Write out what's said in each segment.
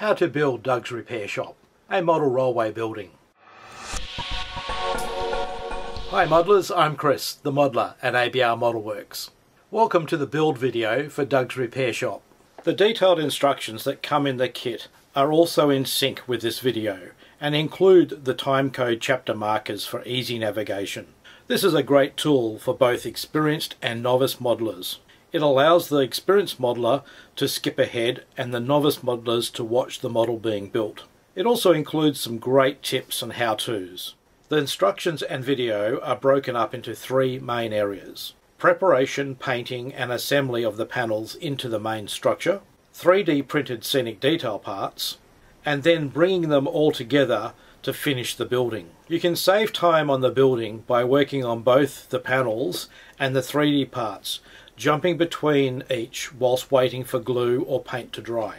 How to build Doug's Repair Shop, a model rollway building. Hi modelers, I'm Chris, the modeler at ABR Model Works. Welcome to the build video for Doug's Repair Shop. The detailed instructions that come in the kit are also in sync with this video and include the timecode chapter markers for easy navigation. This is a great tool for both experienced and novice modelers. It allows the experienced modeler to skip ahead and the novice modelers to watch the model being built. It also includes some great tips and how-tos. The instructions and video are broken up into three main areas: preparation, painting and assembly of the panels into the main structure, 3D printed scenic detail parts, and then bringing them all together to finish the building. You can save time on the building by working on both the panels and the 3D parts, jumping between each whilst waiting for glue or paint to dry.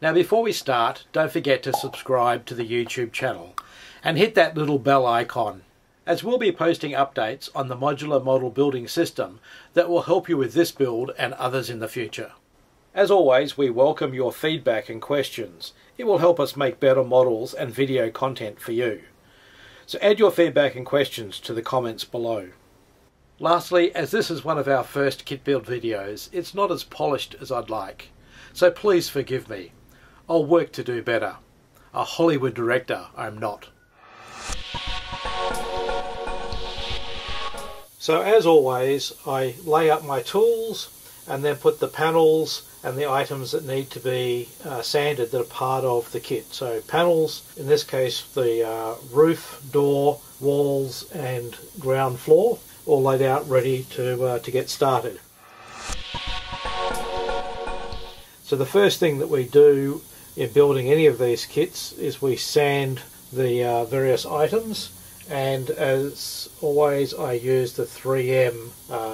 Now before we start, don't forget to subscribe to the YouTube channel and hit that little bell icon, as we'll be posting updates on the modular model building system that will help you with this build and others in the future. As always, we welcome your feedback and questions. It will help us make better models and video content for you. So add your feedback and questions to the comments below. Lastly, as this is one of our first kit build videos, it's not as polished as I'd like, so please forgive me. I'll work to do better. A Hollywood director, I'm not. So as always, I lay up my tools and then put the panels and the items that need to be sanded that are part of the kit. So panels, in this case the roof, door, walls and ground floor, all laid out ready to get started. So the first thing that we do in building any of these kits is we sand the various items, and as always I use the 3M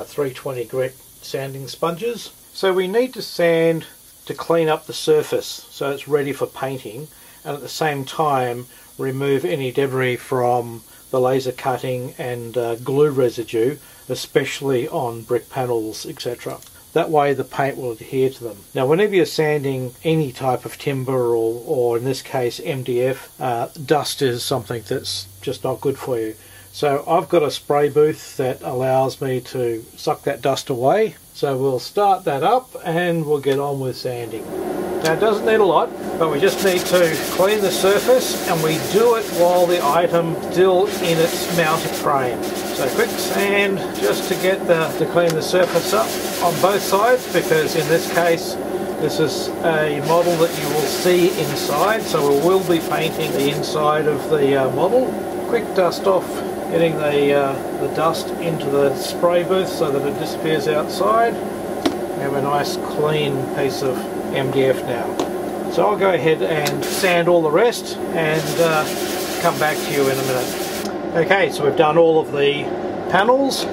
320 grit sanding sponges. So we need to sand to clean up the surface so it's ready for painting, and at the same time remove any debris from the laser cutting and glue residue, especially on brick panels, etc. That way the paint will adhere to them. Now whenever you're sanding any type of timber or in this case MDF, dust is something that's just not good for you. So I've got a spray booth that allows me to suck that dust away. So we'll start that up and we'll get on with sanding. Now it doesn't need a lot, but we just need to clean the surface, and we do it while the item's still in its mounted frame. So quick sand just to get to clean the surface up on both sides, because in this case this is a model that you will see inside, so we will be painting the inside of the model. Quick dust off, getting the dust into the spray booth so that it disappears outside. We have a nice clean piece of MDF now. So I'll go ahead and sand all the rest and come back to you in a minute. Okay, so we've done all of the panels.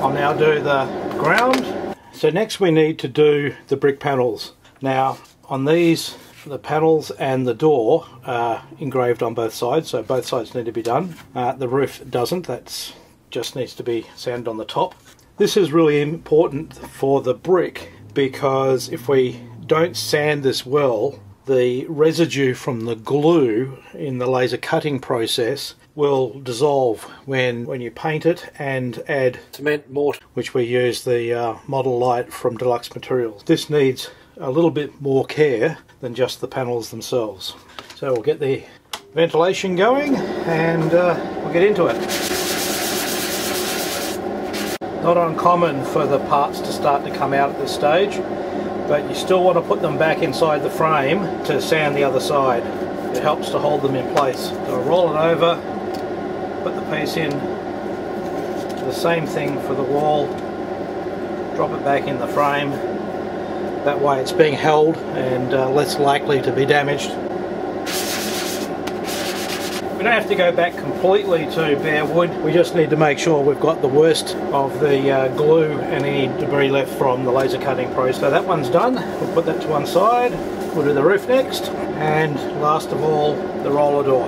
I'll now do the ground. So next we need to do the brick panels. Now on these, the panels and the door are engraved on both sides, so both sides need to be done. The roof doesn't, that just needs to be sanded on the top. This is really important for the brick, because if we don't sand this well, the residue from the glue in the laser cutting process will dissolve when you paint it and add cement mortar, which we use the Model Lite from Deluxe Materials. This needs a little bit more care than just the panels themselves. So we'll get the ventilation going and we'll get into it. Not uncommon for the parts to start to come out at this stage, but you still want to put them back inside the frame to sand the other side. It helps to hold them in place. So roll it over, put the piece in, the same thing for the wall, drop it back in the frame. That way it's being held and less likely to be damaged. We don't have to go back completely to bare wood, we just need to make sure we've got the worst of the glue and any debris left from the laser cutting process. So that one's done, we'll put that to one side, we'll do the roof next, and last of all the roller door.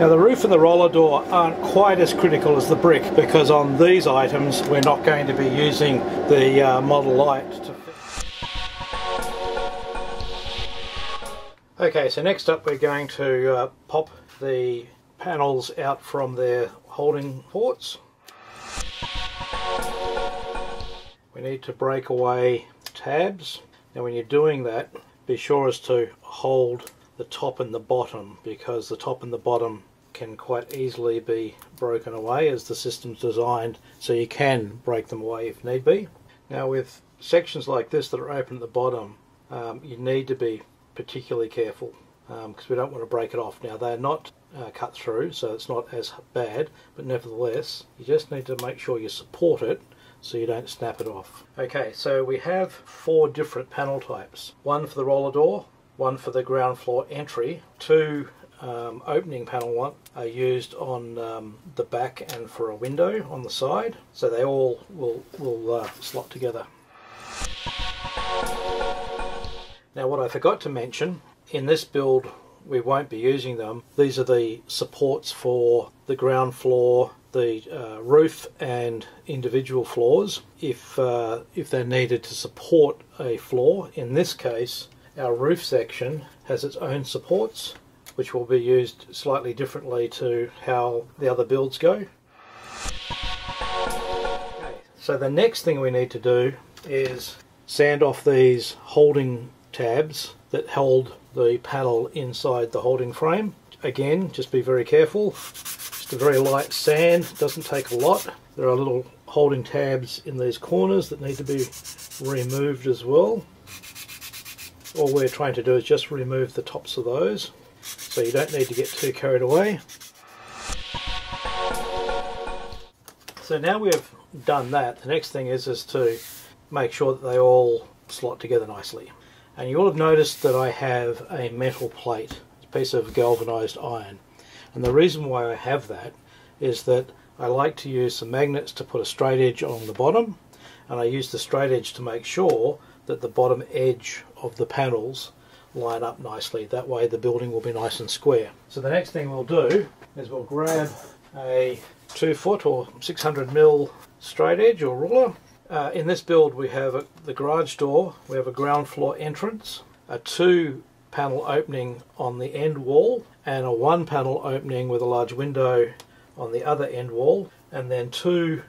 Now the roof and the roller door aren't quite as critical as the brick, because on these items we're not going to be using the Model Lite to Okay, so next up we're going to pop the panels out from their holding ports. We need to break away tabs. Now when you're doing that, be sure as to hold the top and the bottom, because the top and the bottom can quite easily be broken away as the system's designed, so you can break them away if need be. Now with sections like this that are open at the bottom, you need to be particularly careful because we don't want to break it off. Now they're not cut through, so it's not as bad, but nevertheless you just need to make sure you support it so you don't snap it off. Okay, so we have four different panel types. One for the roller door, one for the ground floor entry, two opening panel are used on the back and for a window on the side, so they all will slot together. Now what I forgot to mention, in this build we won't be using them. These are the supports for the ground floor, the roof and individual floors if they're needed to support a floor. In this case our roof section has its own supports which will be used slightly differently to how the other builds go. Okay, so the next thing we need to do is sand off these holding tabs that hold the panel inside the holding frame. Again, just be very careful. Just a very light sand, doesn't take a lot. There are little holding tabs in these corners that need to be removed as well. All we're trying to do is just remove the tops of those, so you don't need to get too carried away. So now we've done that, the next thing is to make sure that they all slot together nicely. And you will have noticed that I have a metal plate, a piece of galvanized iron. And the reason why I have that is that I like to use some magnets to put a straight edge along the bottom, and I use the straight edge to make sure that the bottom edge of the panels line up nicely. That way the building will be nice and square. So the next thing we'll do is we'll grab a 2 foot or 600 mil straight edge or ruler. In this build we have the garage door, we have a ground floor entrance, a 2 panel opening on the end wall, and a 1 panel opening with a large window on the other end wall, and then two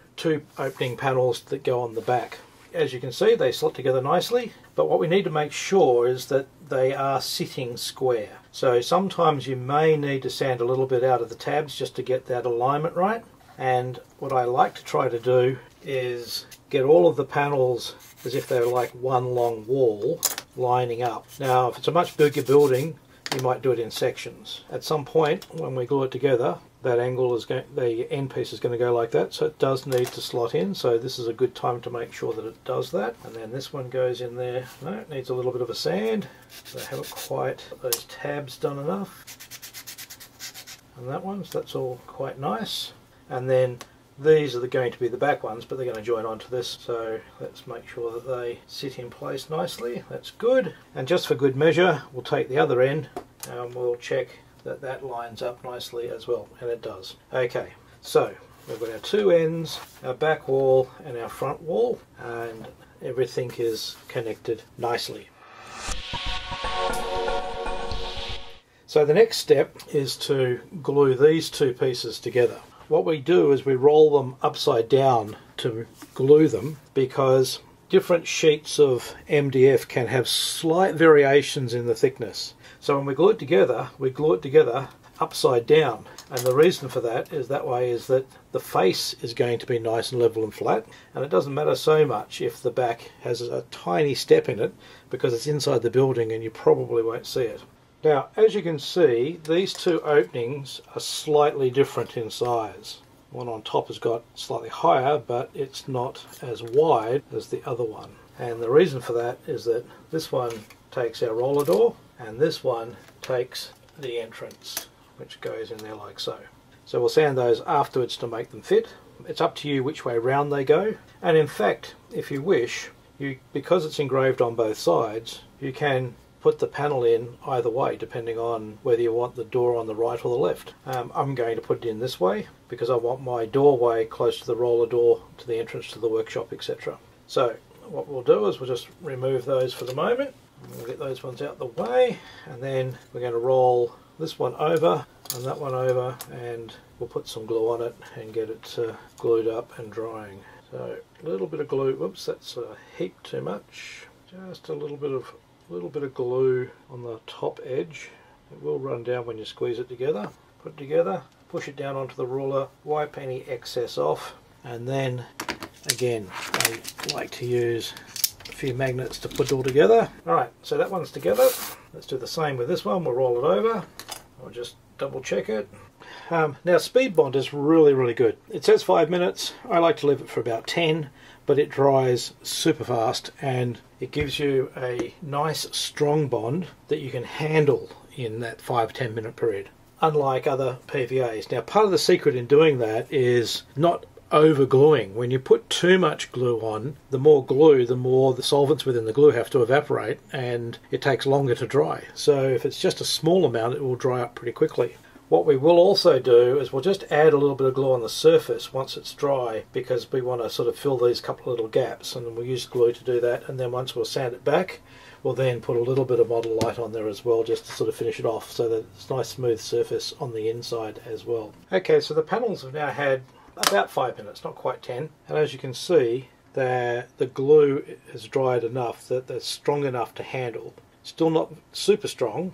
opening panels that go on the back. As you can see, they slot together nicely, but what we need to make sure is that they are sitting square. So sometimes you may need to sand a little bit out of the tabs just to get that alignment right. And what I like to try to do is get all of the panels as if they're like one long wall lining up. Now if it's a much bigger building you might do it in sections. At some point when we glue it together, that angle is going, the end piece is going to go like that, so it does need to slot in, so this is a good time to make sure that it does that. And then this one goes in there. No, it needs a little bit of a sand, so I haven't quite got those tabs done enough. And that one, so that's all quite nice. And then these are going to be the back ones, but they're going to join onto this, so let's make sure that they sit in place nicely. That's good. And just for good measure we'll take the other end and we'll check that that lines up nicely as well, and it does. Okay, so we've got our two ends, our back wall and our front wall, and everything is connected nicely. So the next step is to glue these two pieces together. What we do is we roll them upside down to glue them, because different sheets of MDF can have slight variations in the thickness. So when we glue it together upside down, and the reason for that is that way is that the face is going to be nice and level and flat, and it doesn't matter so much if the back has a tiny step in it, because it's inside the building and you probably won't see it. Now, as you can see, these two openings are slightly different in size. One on top has got slightly higher, but it's not as wide as the other one. And the reason for that is that this one takes our roller door, and this one takes the entrance, which goes in there like so. So we'll sand those afterwards to make them fit. It's up to you which way round they go. And in fact, if you wish, because it's engraved on both sides, you can put the panel in either way depending on whether you want the door on the right or the left. I'm going to put it in this way because I want my doorway close to the roller door, to the entrance to the workshop, etc. So what we'll do is we'll just remove those for the moment. We'll get those ones out the way, and then we're going to roll this one over and that one over, and we'll put some glue on it and get it glued up and drying. So a little bit of glue. Whoops, that's a heap too much. Just a little bit of glue on the top edge. It will run down when you squeeze it together. Put it together, push it down onto the ruler, wipe any excess off, and then again, I like to use a few magnets to put it all together. Alright, so that one's together. Let's do the same with this one. We'll roll it over. I'll just double check it. Now Speed Bond is really good. It says 5 minutes. I like to leave it for about 10, but it dries super fast and it gives you a nice strong bond that you can handle in that 5-10 minute period, unlike other PVAs. Now part of the secret in doing that is not over gluing. When you put too much glue on, the more glue, the more the solvents within the glue have to evaporate and it takes longer to dry. So if it's just a small amount, it will dry up pretty quickly. What we will also do is we'll just add a little bit of glue on the surface once it's dry, because we want to sort of fill these couple of little gaps, and we'll use glue to do that. And then once we'll sand it back, we'll then put a little bit of Model Lite on there as well, just to sort of finish it off so that it's a nice smooth surface on the inside as well. Okay, so the panels have now had about 5 minutes, not quite 10, and as you can see there, the glue has dried enough that they're strong enough to handle. Still not super strong,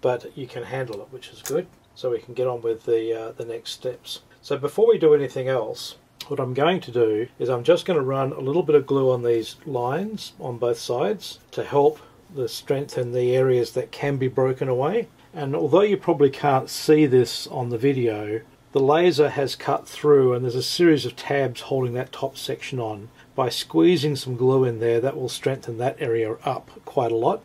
but you can handle it, which is good. So we can get on with the next steps. So before we do anything else, what I'm going to do is I'm just going to run a little bit of glue on these lines on both sides to help the strengthen the areas that can be broken away. And although you probably can't see this on the video, the laser has cut through and there's a series of tabs holding that top section on. By squeezing some glue in there, that will strengthen that area up quite a lot.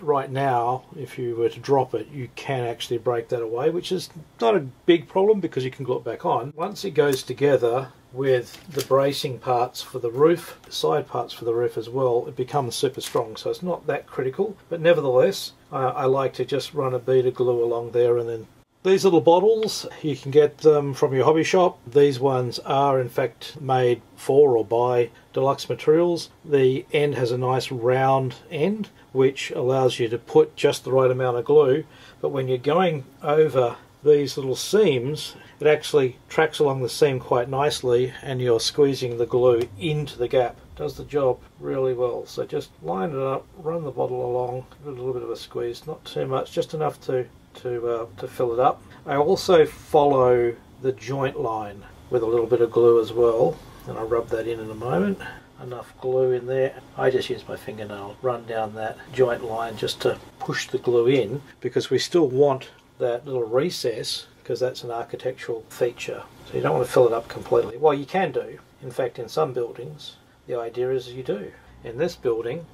Right now, if you were to drop it, you can actually break that away, which is not a big problem because you can glue it back on. Once it goes together with the bracing parts for the roof, the side parts for the roof as well, it becomes super strong, so it's not that critical. But nevertheless, I like to just run a bead of glue along there. And then these little bottles, you can get them from your hobby shop. These ones are in fact made for or by Deluxe Materials. The end has a nice round end which allows you to put just the right amount of glue, but when you're going over these little seams, it actually tracks along the seam quite nicely and you're squeezing the glue into the gap. Does the job really well. So just line it up, run the bottle along, give it a little bit of a squeeze, not too much, just enough to fill it up. I also follow the joint line with a little bit of glue as well, and I'll rub that in a moment. Enough glue in there. I just use my fingernail, run down that joint line just to push the glue in, because we still want that little recess, because that's an architectural feature. So you don't want to fill it up completely. Well, you can do. In fact, in some buildings, the idea is you do. In this building,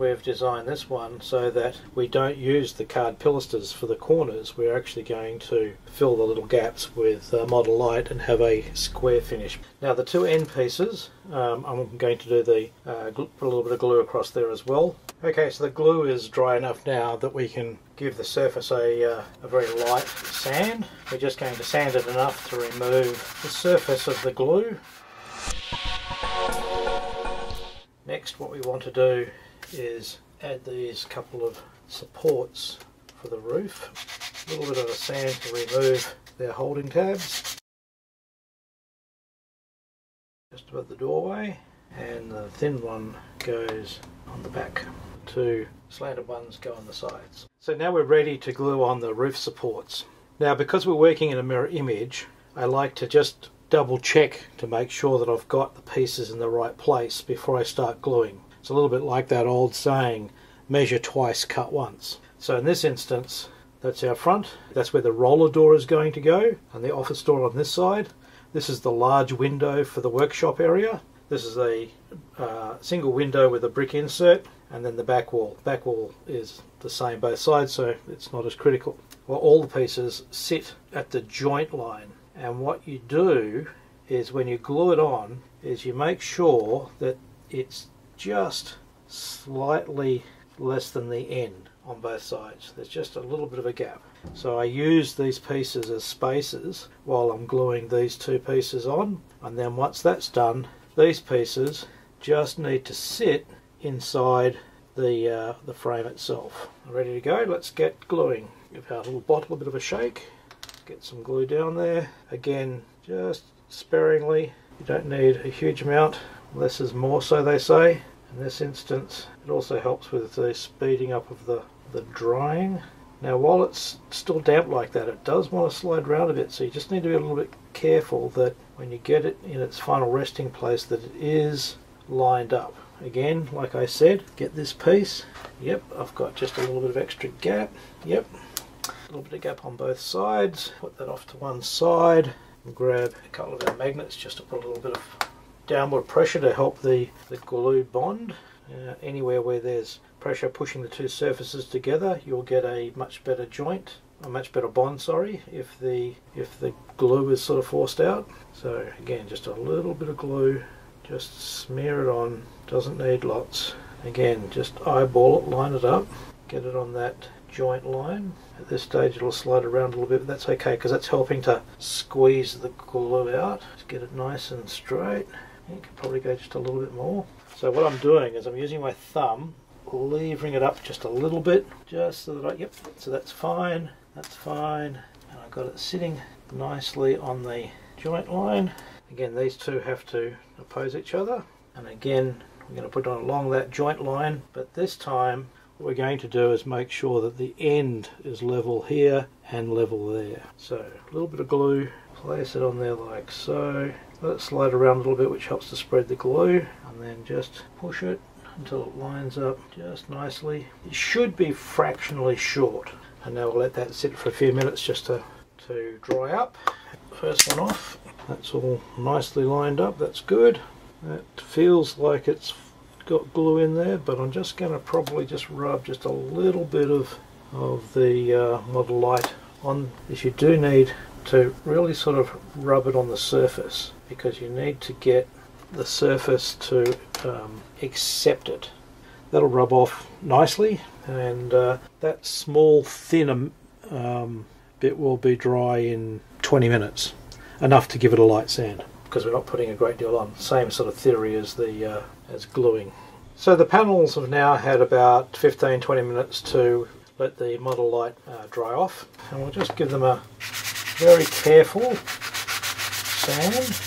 we've designed this one so that we don't use the card pilasters for the corners. We're actually going to fill the little gaps with Model Lite and have a square finish. Now the two end pieces, I'm going to do the put a little bit of glue across there as well. Okay, so the glue is dry enough now that we can give the surface a very light sand. We're just going to sand it enough to remove the surface of the glue. Next, what we want to do is add these couple of supports for the roof. A little bit of a sand to remove their holding tabs. Just above the doorway, and the thin one goes on the back. The two slanted ones go on the sides. So now we're ready to glue on the roof supports. Now because we're working in a mirror image, I like to just double check to make sure that I've got the pieces in the right place before I start gluing. It's a little bit like that old saying, measure twice, cut once. So in this instance, that's our front. That's where the roller door is going to go, and the office door on this side. This is the large window for the workshop area. This is a single window with a brick insert, and then the back wall. Back wall is the same both sides, so it's not as critical. Well, all the pieces sit at the joint line. And what you do is when you glue it on is you make sure that it's just slightly less than the end on both sides. There's just a little bit of a gap. So I use these pieces as spacers while I'm gluing these two pieces on, and then once that's done, these pieces just need to sit inside the frame itself. Ready to go, let's get gluing. Give our little bottle a bit of a shake, get some glue down there. Again, just sparingly, you don't need a huge amount, less is more, so they say. In this instance, it also helps with the speeding up of the drying. Now while it's still damp like that, it does want to slide around a bit, so you just need to be a little bit careful that when you get it in its final resting place that it is lined up. Again, like I said, get this piece. Yep, I've got just a little bit of extra gap. Yep, a little bit of gap on both sides. Put that off to one side and grab a couple of our magnets just to put a little bit of downward pressure to help the glue bond. Anywhere where there's pressure pushing the two surfaces together, you'll get a much better joint, a much better bond, sorry, if the glue is sort of forced out. So again, just a little bit of glue, just smear it on, doesn't need lots. Again, just eyeball it, line it up, get it on that joint line. At this stage it'll slide around a little bit, but that's okay because that's helping to squeeze the glue out. Just get it nice and straight. You could probably go just a little bit more. So what I'm doing is I'm using my thumb, levering it up just a little bit, just so that yep, so that's fine, and I've got it sitting nicely on the joint line. Again, these two have to oppose each other, and again, we're going to put it on along that joint line, but this time what we're going to do is make sure that the end is level here and level there. So a little bit of glue, place it on there like so. Let it slide around a little bit, which helps to spread the glue, and then just push it until it lines up just nicely. It should be fractionally short. And now we'll let that sit for a few minutes just to dry up. First one off. That's all nicely lined up. That's good. That feels like it's got glue in there, but I'm just going to probably just rub just a little bit of the Model Lite on this. You do need to really sort of rub it on the surface, because you need to get the surface to accept it. That'll rub off nicely, and that small thin bit will be dry in 20 minutes, enough to give it a light sand, because we're not putting a great deal on. Same sort of theory as the as gluing. So the panels have now had about 15-20 minutes to let the Model Lite dry off, and we'll just give them a very careful sand.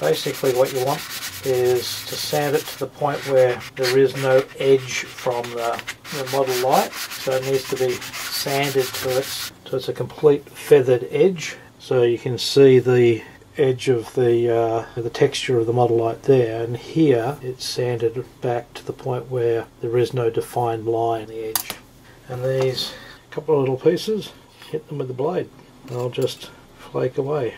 Basically what you want is to sand it to the point where there is no edge from the Model Lite, so it needs to be sanded to its a complete feathered edge. So you can see the edge of the texture of the Model Lite there, and here it's sanded back to the point where there is no defined line on the edge. And these couple of little pieces, hit them with the blade. They'll just flake away.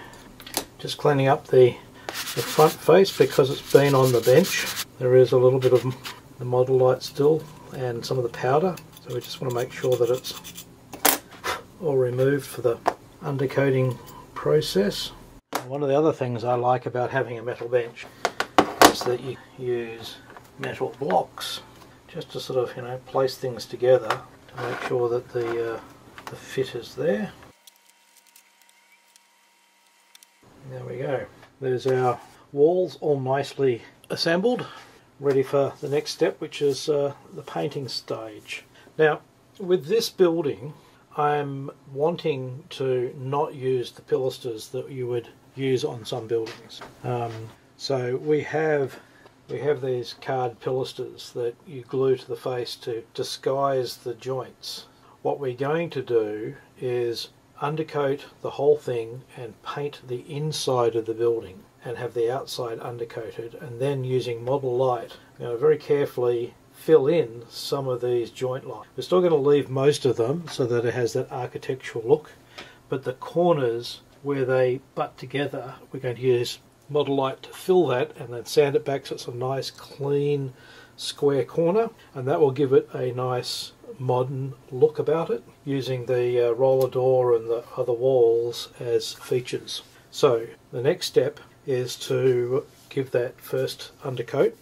Just cleaning up the front face, because it's been on the bench. There is a little bit of the Model Lite still and some of the powder, so we just want to make sure that it's all removed for the undercoating process. One of the other things I like about having a metal bench is that you use metal blocks just to sort of, you know, place things together to make sure that the fit is there. There we go. There's our walls all nicely assembled, ready for the next step, which is the painting stage. Now, with this building, I'm wanting to not use the pilasters that you would use on some buildings. So we have these card pilasters that you glue to the face to disguise the joints. What we're going to do is undercoat the whole thing and paint the inside of the building and have the outside undercoated, and then using Model Lite, you know, very carefully fill in some of these joint lines. We're still going to leave most of them so that it has that architectural look, but the corners where they butt together, we're going to use Model Lite to fill that and then sand it back so it's a nice clean square corner, and that will give it a nice modern look about it, using the roller door and the other walls as features. So the next step is to give that first undercoat.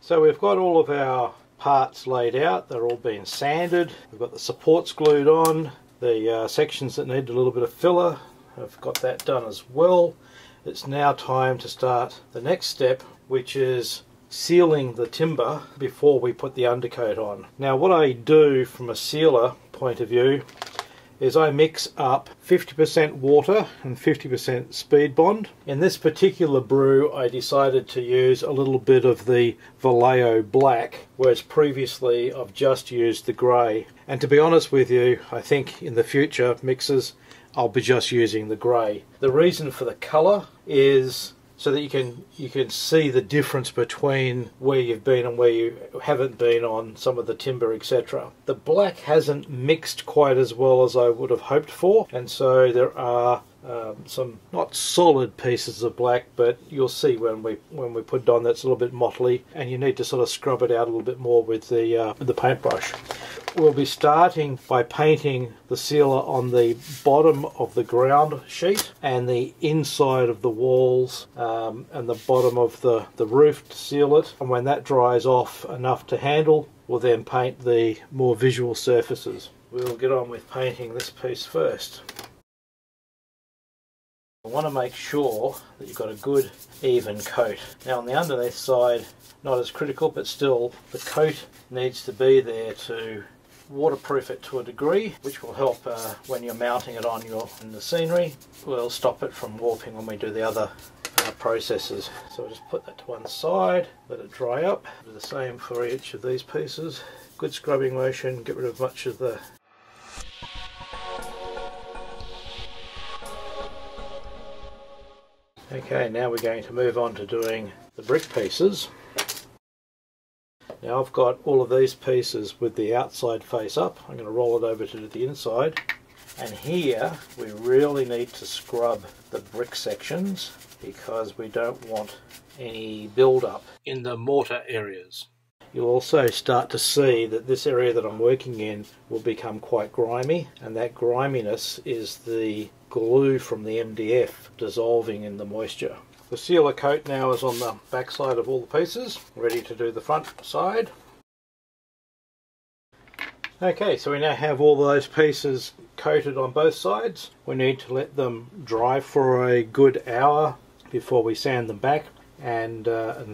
So we've got all of our parts laid out, they're all being sanded, we've got the supports glued on, the sections that need a little bit of filler, I've got that done as well. It's now time to start the next step, which is sealing the timber before we put the undercoat on. Now what I do from a sealer point of view is I mix up 50% water and 50% Speed Bond. In this particular brew I decided to use a little bit of the Vallejo black, whereas previously I've just used the grey. And to be honest with you, I think in the future mixes I'll be just using the grey. The reason for the colour is so that you can see the difference between where you've been and where you haven't been on some of the timber, etc. The black hasn't mixed quite as well as I would have hoped for, and so there are some not solid pieces of black, but you'll see when we put it on that's a little bit mottly, and you need to sort of scrub it out a little bit more with the paintbrush. We'll be starting by painting the sealer on the bottom of the ground sheet and the inside of the walls and the bottom of the roof to seal it, and when that dries off enough to handle, we'll then paint the more visual surfaces. We'll get on with painting this piece first. I want to make sure that you've got a good even coat. Now on the underneath side, not as critical, but still the coat needs to be there to waterproof it to a degree, which will help when you're mounting it on in the scenery. We'll stop it from warping when we do the other processes. So we'll just put that to one side, let it dry up. Do the same for each of these pieces. Good scrubbing motion, get rid of much of the . Okay, now we're going to move on to doing the brick pieces. Now I've got all of these pieces with the outside face up. I'm going to roll it over to the inside. And here we really need to scrub the brick sections because we don't want any build-up in the mortar areas. You'll also start to see that this area that I'm working in will become quite grimy, and that griminess is the glue from the MDF dissolving in the moisture. The sealer coat now is on the back side of all the pieces, ready to do the front side. Okay, so we now have all those pieces coated on both sides. We need to let them dry for a good hour before we sand them back and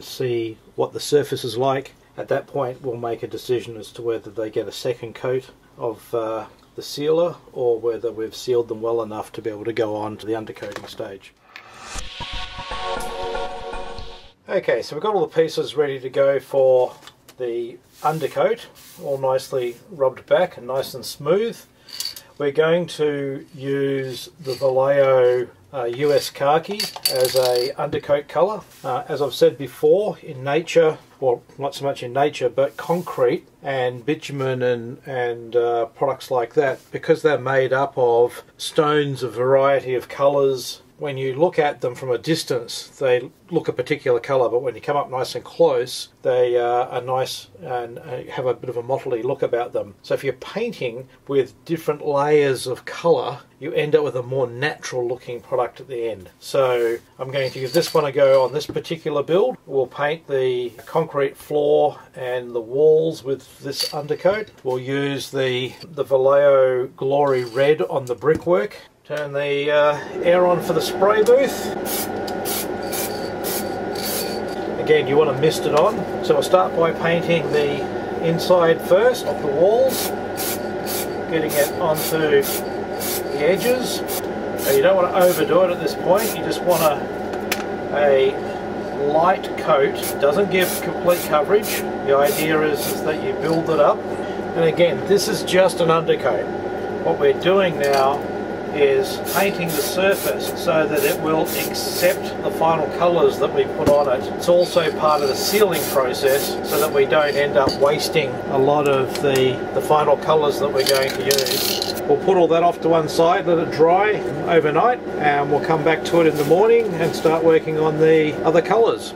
see what the surface is like. At that point we'll make a decision as to whether they get a second coat of the sealer or whether we've sealed them well enough to be able to go on to the undercoating stage. Okay, so we've got all the pieces ready to go for the undercoat, all nicely rubbed back and nice and smooth. We're going to use the Vallejo US khaki as a undercoat colour. As I've said before, in nature, well, not so much in nature, but concrete and bitumen and products like that, because they're made up of stones, a variety of colours. When you look at them from a distance, they look a particular colour, but when you come up nice and close, they are nice and have a bit of a mottly look about them. So if you're painting with different layers of colour, you end up with a more natural looking product at the end. So I'm going to give this one a go on this particular build. We'll paint the concrete floor and the walls with this undercoat. We'll use the Vallejo Glory Red on the brickwork. Turn the air on for the spray booth. Again, you want to mist it on. So we'll start by painting the inside first of the walls, getting it onto the edges. Now you don't want to overdo it at this point, you just want a light coat. It doesn't give complete coverage. The idea is that you build it up. And again, this is just an undercoat. What we're doing now is painting the surface so that it will accept the final colours that we put on it. It's also part of the sealing process so that we don't end up wasting a lot of the final colours that we're going to use. We'll put all that off to one side, let it dry overnight, and we'll come back to it in the morning and start working on the other colours.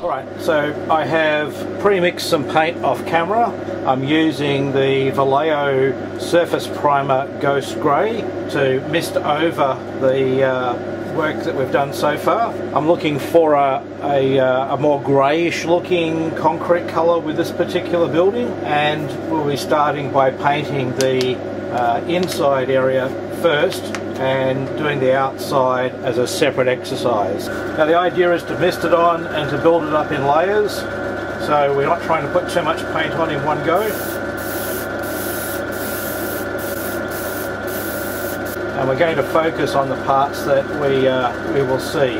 Alright, so I have pre-mixed some paint off camera. I'm using the Vallejo Surface Primer Ghost Grey to mist over the work that we've done so far. I'm looking for a more greyish looking concrete colour with this particular building, and we'll be starting by painting the inside area first and doing the outside as a separate exercise. Now the idea is to mist it on and to build it up in layers, so we're not trying to put too much paint on in one go. And we're going to focus on the parts that we will see.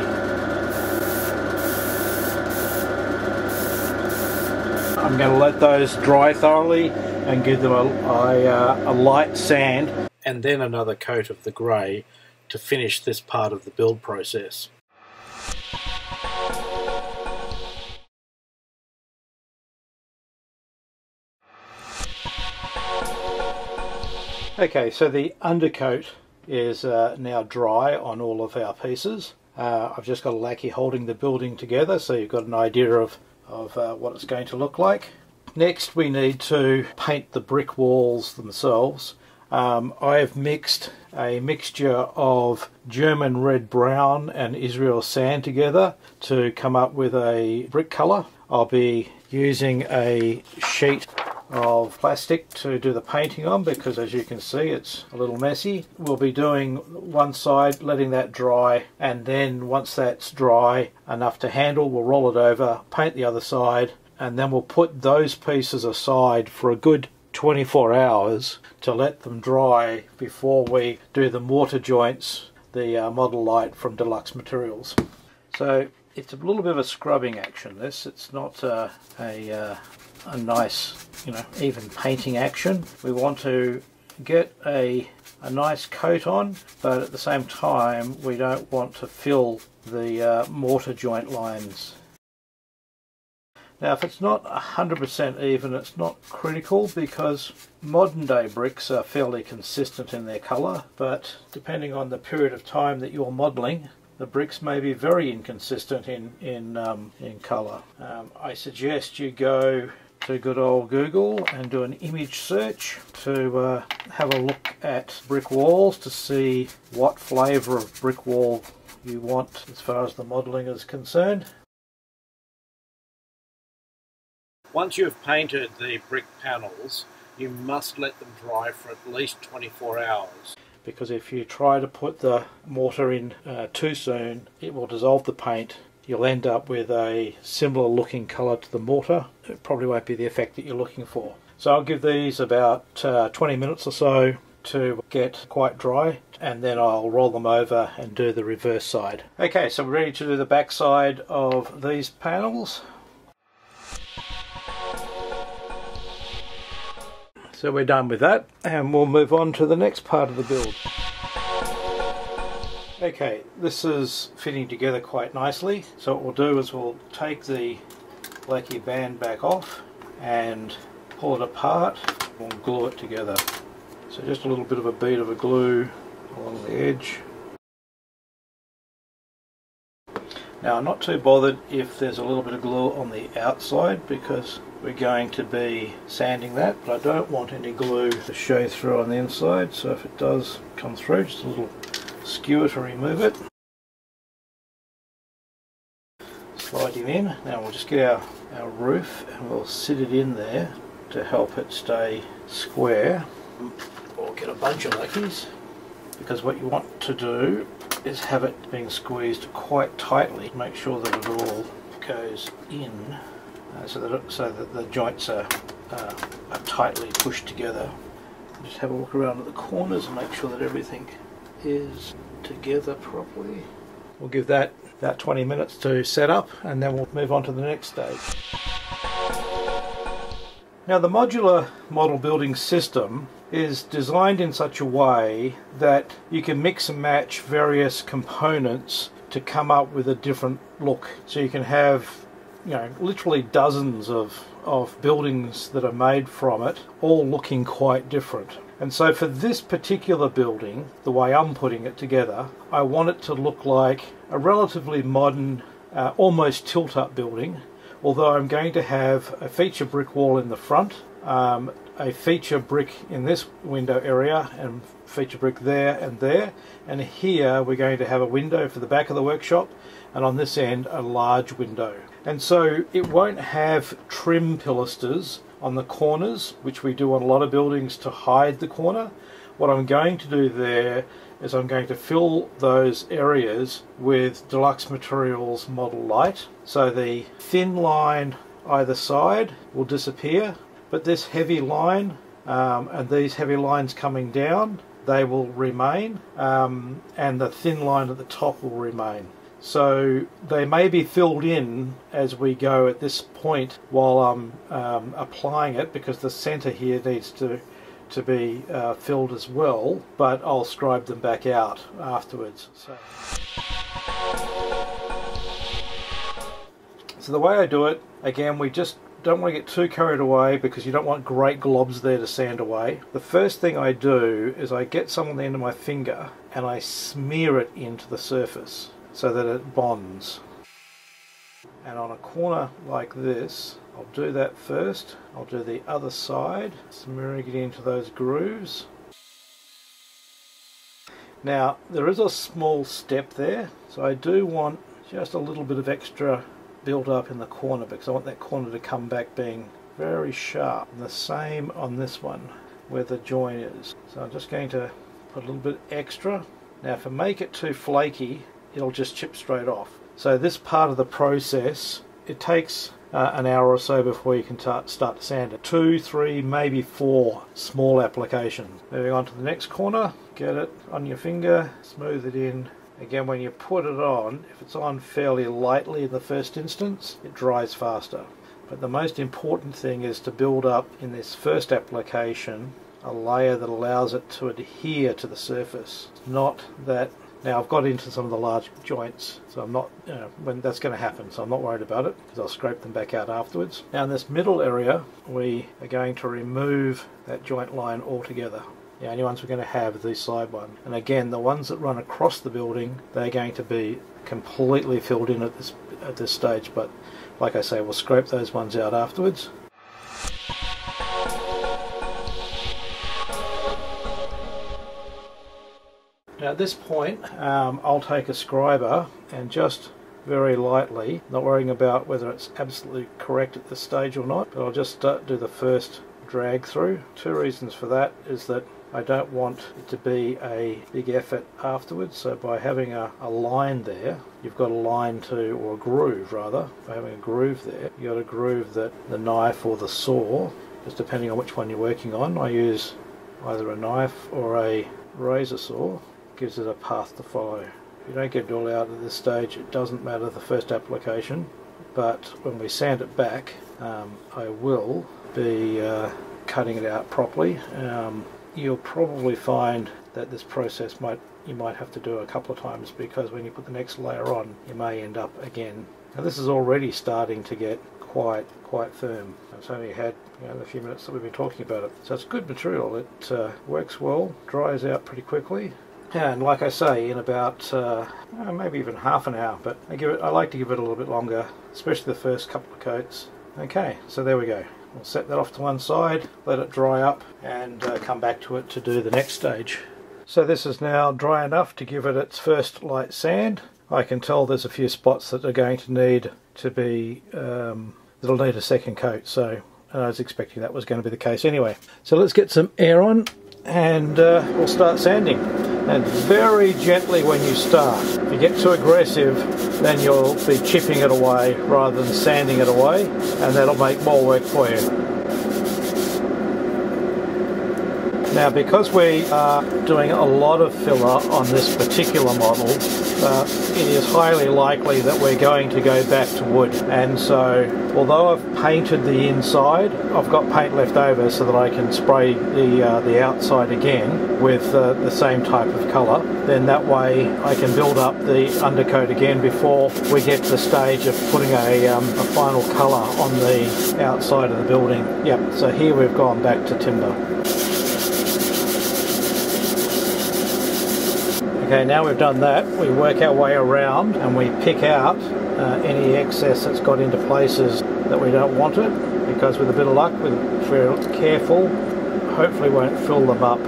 I'm going to let those dry thoroughly and give them a light sand and then another coat of the grey to finish this part of the build process. Okay, so the undercoat is now dry on all of our pieces. I've just got a lackey holding the building together, so you've got an idea of what it's going to look like. Next we need to paint the brick walls themselves. I have mixed a mixture of German red brown and Israel sand together to come up with a brick colour. I'll be using a sheet of plastic to do the painting on because, as you can see, it's a little messy. We'll be doing one side, letting that dry, and then once that's dry enough to handle, we'll roll it over, paint the other side, and then we'll put those pieces aside for a good 24 hours to let them dry before we do the mortar joints, the Model Lite from Deluxe Materials. So it's a little bit of a scrubbing action, this. It's not a nice, even painting action. We want to get a nice coat on, but at the same time we don't want to fill the mortar joint lines. Now if it's not 100% even, it's not critical because modern day bricks are fairly consistent in their colour, but depending on the period of time that you're modelling, the bricks may be very inconsistent in colour. I suggest you go to good old Google and do an image search to have a look at brick walls to see what flavour of brick wall you want as far as the modelling is concerned. Once you've painted the brick panels, you must let them dry for at least 24 hours. Because if you try to put the mortar in too soon, it will dissolve the paint. You'll end up with a similar looking colour to the mortar. It probably won't be the effect that you're looking for. So I'll give these about 20 minutes or so to get quite dry, and then I'll roll them over and do the reverse side. Okay, so we're ready to do the back side of these panels. So we're done with that, and we'll move on to the next part of the build. Okay, this is fitting together quite nicely. So what we'll do is we'll take the lackey band back off and pull it apart. We'll glue it together. So just a little bit of a bead of a glue along the edge. Now I'm not too bothered if there's a little bit of glue on the outside because we're going to be sanding that, but I don't want any glue to show through on the inside, so if it does come through, just a little skewer to remove it. Slide him in. Now we'll just get our roof and we'll sit it in there to help it stay square. Or get a bunch of lackeys, because what you want to do is have it being squeezed quite tightly. Make sure that it all goes in. So that the joints are tightly pushed together. Just have a look around at the corners and make sure that everything is together properly. We'll give that about 20 minutes to set up, and then we'll move on to the next stage. Now the modular model building system is designed in such a way that you can mix and match various components to come up with a different look. So you can have literally dozens of buildings that are made from it, all looking quite different. And so for this particular building, the way I'm putting it together, I want it to look like a relatively modern, almost tilt-up building, although I'm going to have a feature brick wall in the front, a feature brick in this window area, and feature brick there. And here we're going to have a window for the back of the workshop, and on this end a large window. And so it won't have trim pilasters on the corners, which we do on a lot of buildings to hide the corner. What I'm going to do there is I'm going to fill those areas with Deluxe Materials Model Lite. So the thin line either side will disappear, but this heavy line and these heavy lines coming down, they will remain, and the thin line at the top will remain. So they may be filled in as we go at this point while I'm applying it, because the center here needs to be filled as well, but I'll scribe them back out afterwards. So the way I do it, again, we just don't want to get too carried away because you don't want great globs there to sand away. The first thing I do is I get some on the end of my finger and I smear it into the surface so that it bonds. And on a corner like this, I'll do that first. I'll do the other side, smearing it into those grooves. Now, there is a small step there, so I do want just a little bit of extra build up in the corner because I want that corner to come back being very sharp. And the same on this one where the join is. So I'm just going to put a little bit extra. Now if I make it too flaky, it'll just chip straight off. So this part of the process, it takes an hour or so before you can start to sand it. 2, 3, maybe 4 small applications. Moving on to the next corner, get it on your finger, smooth it in. Again, when you put it on, if it's on fairly lightly in the first instance, it dries faster. But the most important thing is to build up in this first application a layer that allows it to adhere to the surface. Not that, now I've got into some of the large joints, so I'm not, when that's going to happen, so I'm not worried about it because I'll scrape them back out afterwards. Now in this middle area, we are going to remove that joint line altogether. The only ones we're going to have is the side one. And again, the ones that run across the building, they're going to be completely filled in at this stage. But like I say, we'll scrape those ones out afterwards. Now at this point, I'll take a scriber and just very lightly, not worrying about whether it's absolutely correct at this stage or not, but I'll just do the first drag through. Two reasons for that is that I don't want it to be a big effort afterwards, so by having a line there, you've got a line to, or a groove rather, by having a groove there, you've got a groove that the knife or the saw, just depending on which one you're working on, I use either a knife or a razor saw, gives it a path to follow. If you don't get it all out at this stage, it doesn't matter the first application, but when we sand it back, I will be cutting it out properly. You'll probably find that this process you might have to do a couple of times, because when you put the next layer on, you may end up again. Now this is already starting to get quite firm. It's only had a few minutes that we've been talking about it. So it's good material. It works well, dries out pretty quickly, and like I say, in about maybe even half an hour. But I like to give it a little bit longer, especially the first couple of coats. Okay, so there we go. We'll set that off to one side, let it dry up, and come back to it to do the next stage. So this is now dry enough to give it its first light sand. I can tell there's a few spots that are going to need to be, that'll need a second coat, so I was expecting that was going to be the case anyway. So let's get some air on, and we'll start sanding. And very gently when you start. If you get too aggressive, then you'll be chipping it away rather than sanding it away, and that'll make more work for you. Now because we are doing a lot of filler on this particular model, it is highly likely that we're going to go back to wood. And so although I've painted the inside, I've got paint left over so that I can spray the outside again with the same type of colour. Then that way I can build up the undercoat again before we get to the stage of putting a final colour on the outside of the building. Yep, so here we've gone back to timber. Okay, now we've done that, we work our way around and we pick out any excess that's got into places that we don't want it, because with a bit of luck, if we're careful, hopefully won't fill them up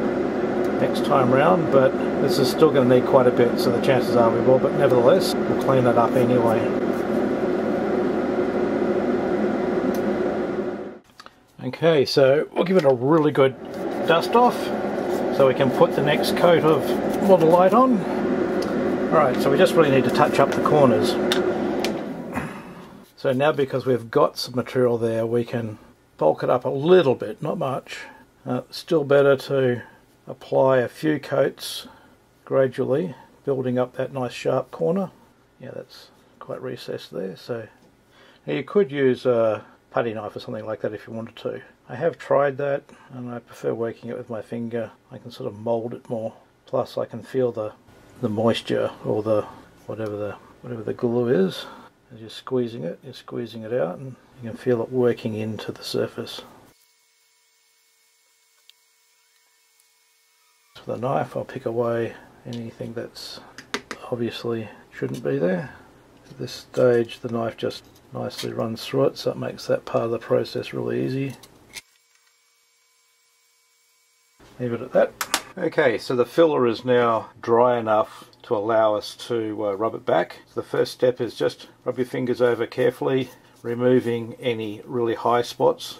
next time round, but this is still going to need quite a bit, so the chances are we will, but nevertheless, we'll clean it up anyway. Okay, so we'll give it a really good dust off. so we can put the next coat of Model Lite on. Alright, so we just really need to touch up the corners. So now, because we've got some material there, we can bulk it up a little bit, not much. Still better to apply a few coats gradually, building up that nice sharp corner. Yeah, that's quite recessed there. So now you could use a putty knife or something like that if you wanted to. I have tried that and I prefer working it with my finger. I can sort of mold it more, plus I can feel the moisture or the whatever the glue is. As you're squeezing it out, and you can feel it working into the surface. With the knife, I'll pick away anything that's obviously shouldn't be there. At this stage, the knife just nicely runs through it, so it makes that part of the process really easy. Leave it at that. Okay, so the filler is now dry enough to allow us to rub it back. So the first step is just rub your fingers over carefully, removing any really high spots,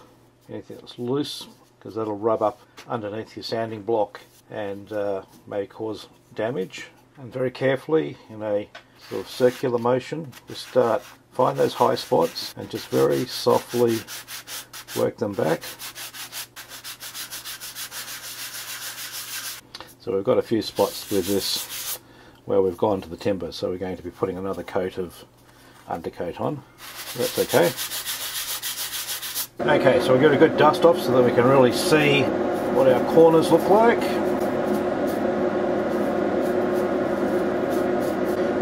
anything that's loose, because that'll rub up underneath your sanding block and may cause damage. And very carefully, in a sort of circular motion, just start, find those high spots and just very softly work them back. So we've got a few spots with this where we've gone to the timber, so we're going to be putting another coat of undercoat on. So that's okay. Okay, so we'll give it a good dust off so that we can really see what our corners look like.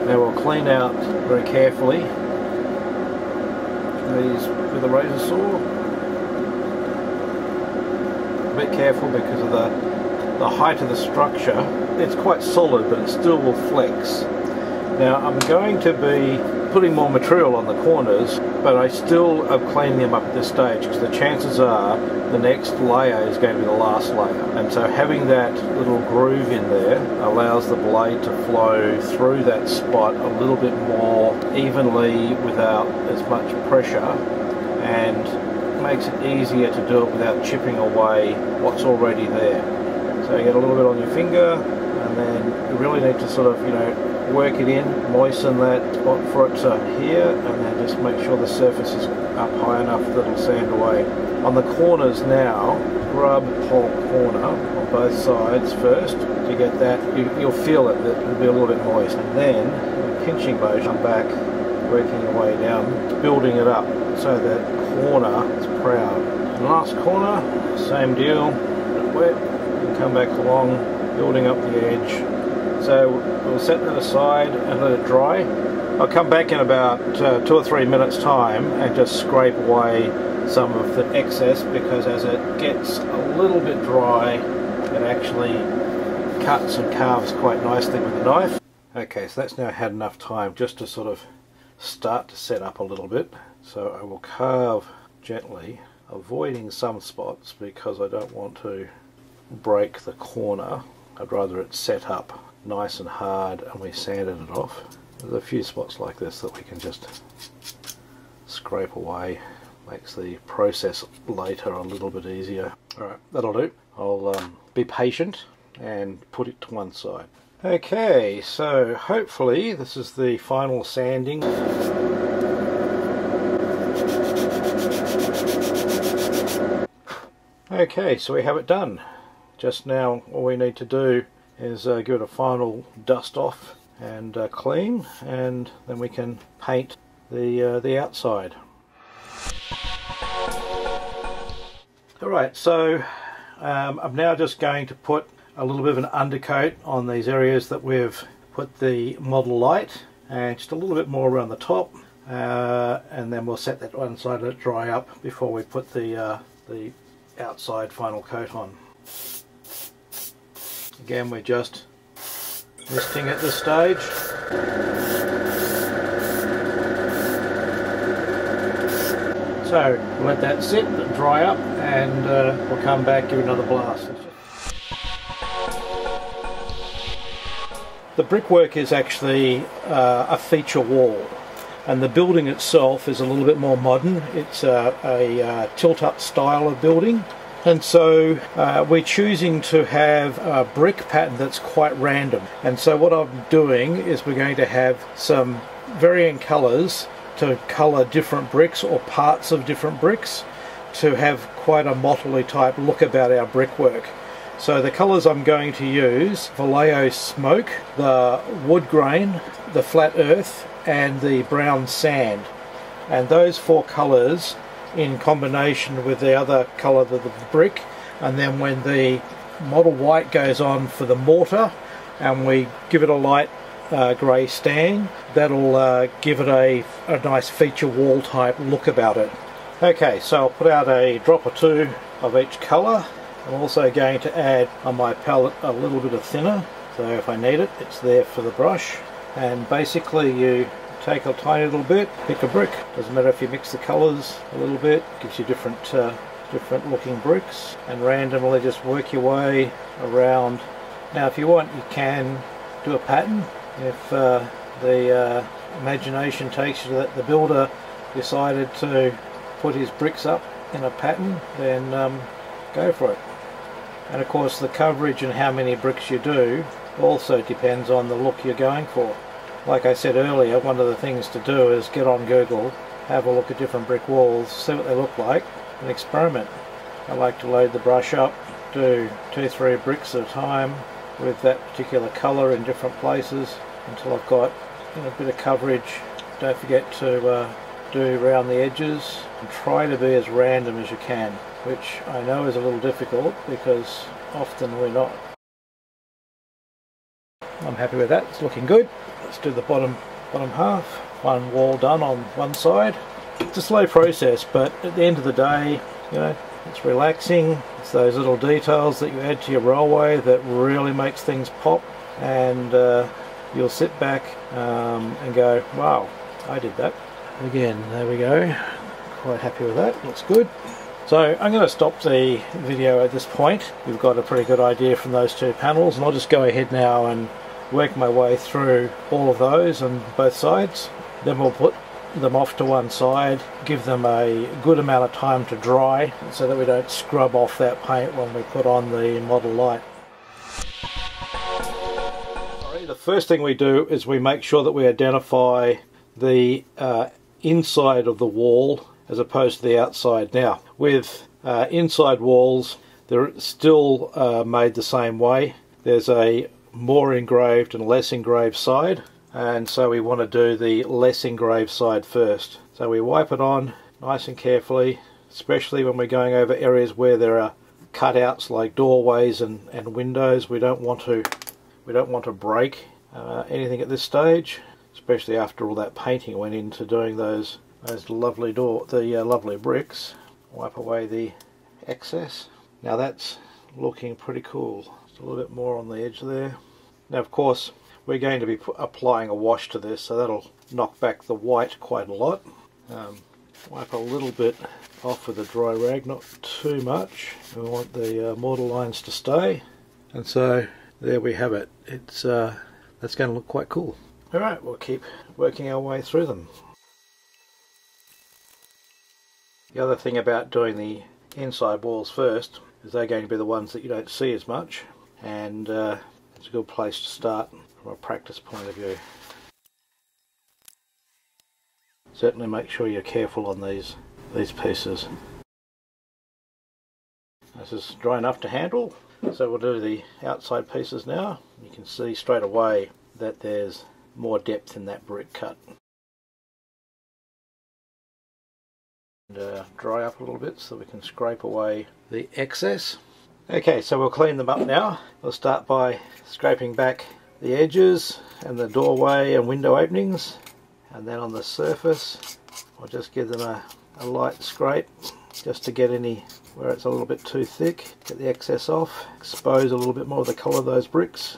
Now we'll clean out very carefully these with a razor saw. A bit careful because of the height of the structure. It's quite solid, but it still will flex. Now I'm going to be putting more material on the corners, but I still am cleaning them up at this stage, because the chances are the next layer is going to be the last layer, and so having that little groove in there allows the blade to flow through that spot a little bit more evenly without as much pressure, and makes it easier to do it without chipping away what's already there. So you get a little bit on your finger, and then you really need to sort of, you know, work it in, moisten that spot for it to here, and then just make sure the surface is up high enough that it'll sand away. On the corners now, rub whole corner on both sides first to get that, you'll feel it, that it'll be a little bit moist. And then, pinching motion, come back, working your way down, building it up so that corner is proud. And last corner, same deal, wet. Come back along, building up the edge. So we'll set that aside and let it dry. I'll come back in about 2 or 3 minutes time and just scrape away some of the excess, because as it gets a little bit dry, it actually cuts and carves quite nicely with the knife. Okay, so that's now had enough time just to sort of start to set up a little bit. So I will carve gently, avoiding some spots because I don't want to break the corner. I'd rather it set up nice and hard and we sanded it off. There's a few spots like this that we can just scrape away. Makes the process later a little bit easier. Alright, that'll do. I'll be patient and put it to one side. Okay, so hopefully this is the final sanding. Okay, so we have it done. Just now, all we need to do is give it a final dust off and clean, and then we can paint the outside. Alright, so I'm now just going to put a little bit of an undercoat on these areas that we've put the Model Lite, and just a little bit more around the top, and then we'll set that one side, let it dry up before we put the outside final coat on. Again, we're just misting at this stage. So we'll let that sit, dry up, and we'll come back, give it another blast. The brickwork is actually a feature wall, and the building itself is a little bit more modern. It's a tilt-up style of building. And so we're choosing to have a brick pattern that's quite random. And so what I'm doing is we're going to have some varying colors to color different bricks or parts of different bricks to have quite a motley type look about our brickwork. So the colors I'm going to use: Vallejo Smoke, the Wood Grain, the Flat Earth, and the Brown Sand. And those four colors in combination with the other color of the brick, and then when the Model White goes on for the mortar and we give it a light grey stain, that'll give it a nice feature wall type look about it. Okay, so I'll put out a drop or two of each color. I'm also going to add on my palette a little bit of thinner, so if I need it, it's there for the brush. And basically you take a tiny little bit, pick a brick. Doesn't matter if you mix the colours a little bit, gives you different looking bricks, and randomly just work your way around. Now if you want, you can do a pattern if the imagination takes you to that. The builder decided to put his bricks up in a pattern, then go for it. And of course the coverage and how many bricks you do also depends on the look you're going for. Like I said earlier, one of the things to do is get on Google, have a look at different brick walls, see what they look like, and experiment. I like to load the brush up, do 2-3 bricks at a time with that particular colour in different places until I've got a bit of coverage. Don't forget to do round the edges and try to be as random as you can, which I know is a little difficult because often we're not. I'm happy with that, it's looking good. Let's do the bottom half. One wall done on one side. It's a slow process, but at the end of the day, it's relaxing. It's those little details that you add to your rollway that really makes things pop, and you'll sit back and go, wow, I did that. Again, there we go. Quite happy with that, looks good. So I'm going to stop the video at this point. You've got a pretty good idea from those two panels, and I'll just go ahead now and work my way through all of those on both sides. Then we'll put them off to one side, give them a good amount of time to dry so that we don't scrub off that paint when we put on the Model Lite. The first thing we do is we make sure that we identify the inside of the wall as opposed to the outside. Now with inside walls, they're still made the same way. There's a more engraved and less engraved side, and so we want to do the less engraved side first. So we wipe it on nice and carefully, especially when we're going over areas where there are cutouts like doorways and windows. We don't want to break anything at this stage, especially after all that painting went into doing those lovely lovely bricks. Wipe away the excess. Now that's looking pretty cool. Just a little bit more on the edge there. Now of course we're going to be applying a wash to this, so that'll knock back the white quite a lot. Wipe a little bit off with a dry rag, not too much. We want the mortar lines to stay, and so there we have it. It's that's going to look quite cool. Alright, we'll keep working our way through them. The other thing about doing the inside walls first is they're going to be the ones that you don't see as much, and it's a good place to start from a practice point of view. Certainly make sure you're careful on these pieces. This is dry enough to handle, so we'll do the outside pieces now. You can see straight away that there's more depth in that brick cut. And, dry up a little bit so we can scrape away the excess. Okay, so we'll clean them up now. We'll start by scraping back the edges and the doorway and window openings, and then on the surface I'll just give them a light scrape just to get any where it's a little bit too thick, get the excess off, expose a little bit more of the colour of those bricks.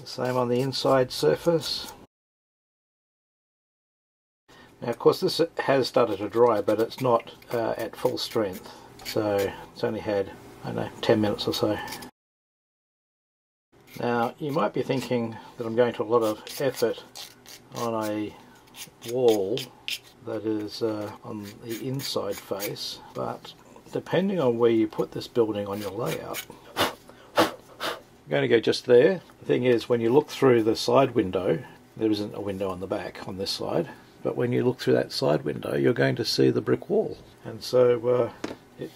The same on the inside surface. Now of course this has started to dry, but it's not at full strength, so it's only had, I don't know, 10 minutes or so. Now you might be thinking that I'm going to a lot of effort on a wall that is on the inside face, but depending on where you put this building on your layout. I'm going to go just there. The thing is, when you look through the side window, there isn't a window on the back on this side, but when you look through that side window, you're going to see the brick wall. And so it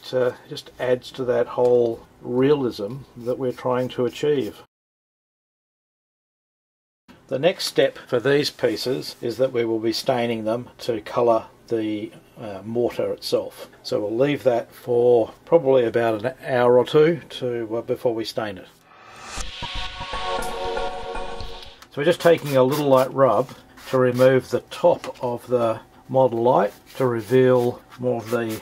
just adds to that whole realism that we're trying to achieve. The next step for these pieces is that we will be staining them to colour the mortar itself. So we'll leave that for probably about an hour or two to before we stain it. So we're just taking a little light rub to remove the top of the Model Lite to reveal more of the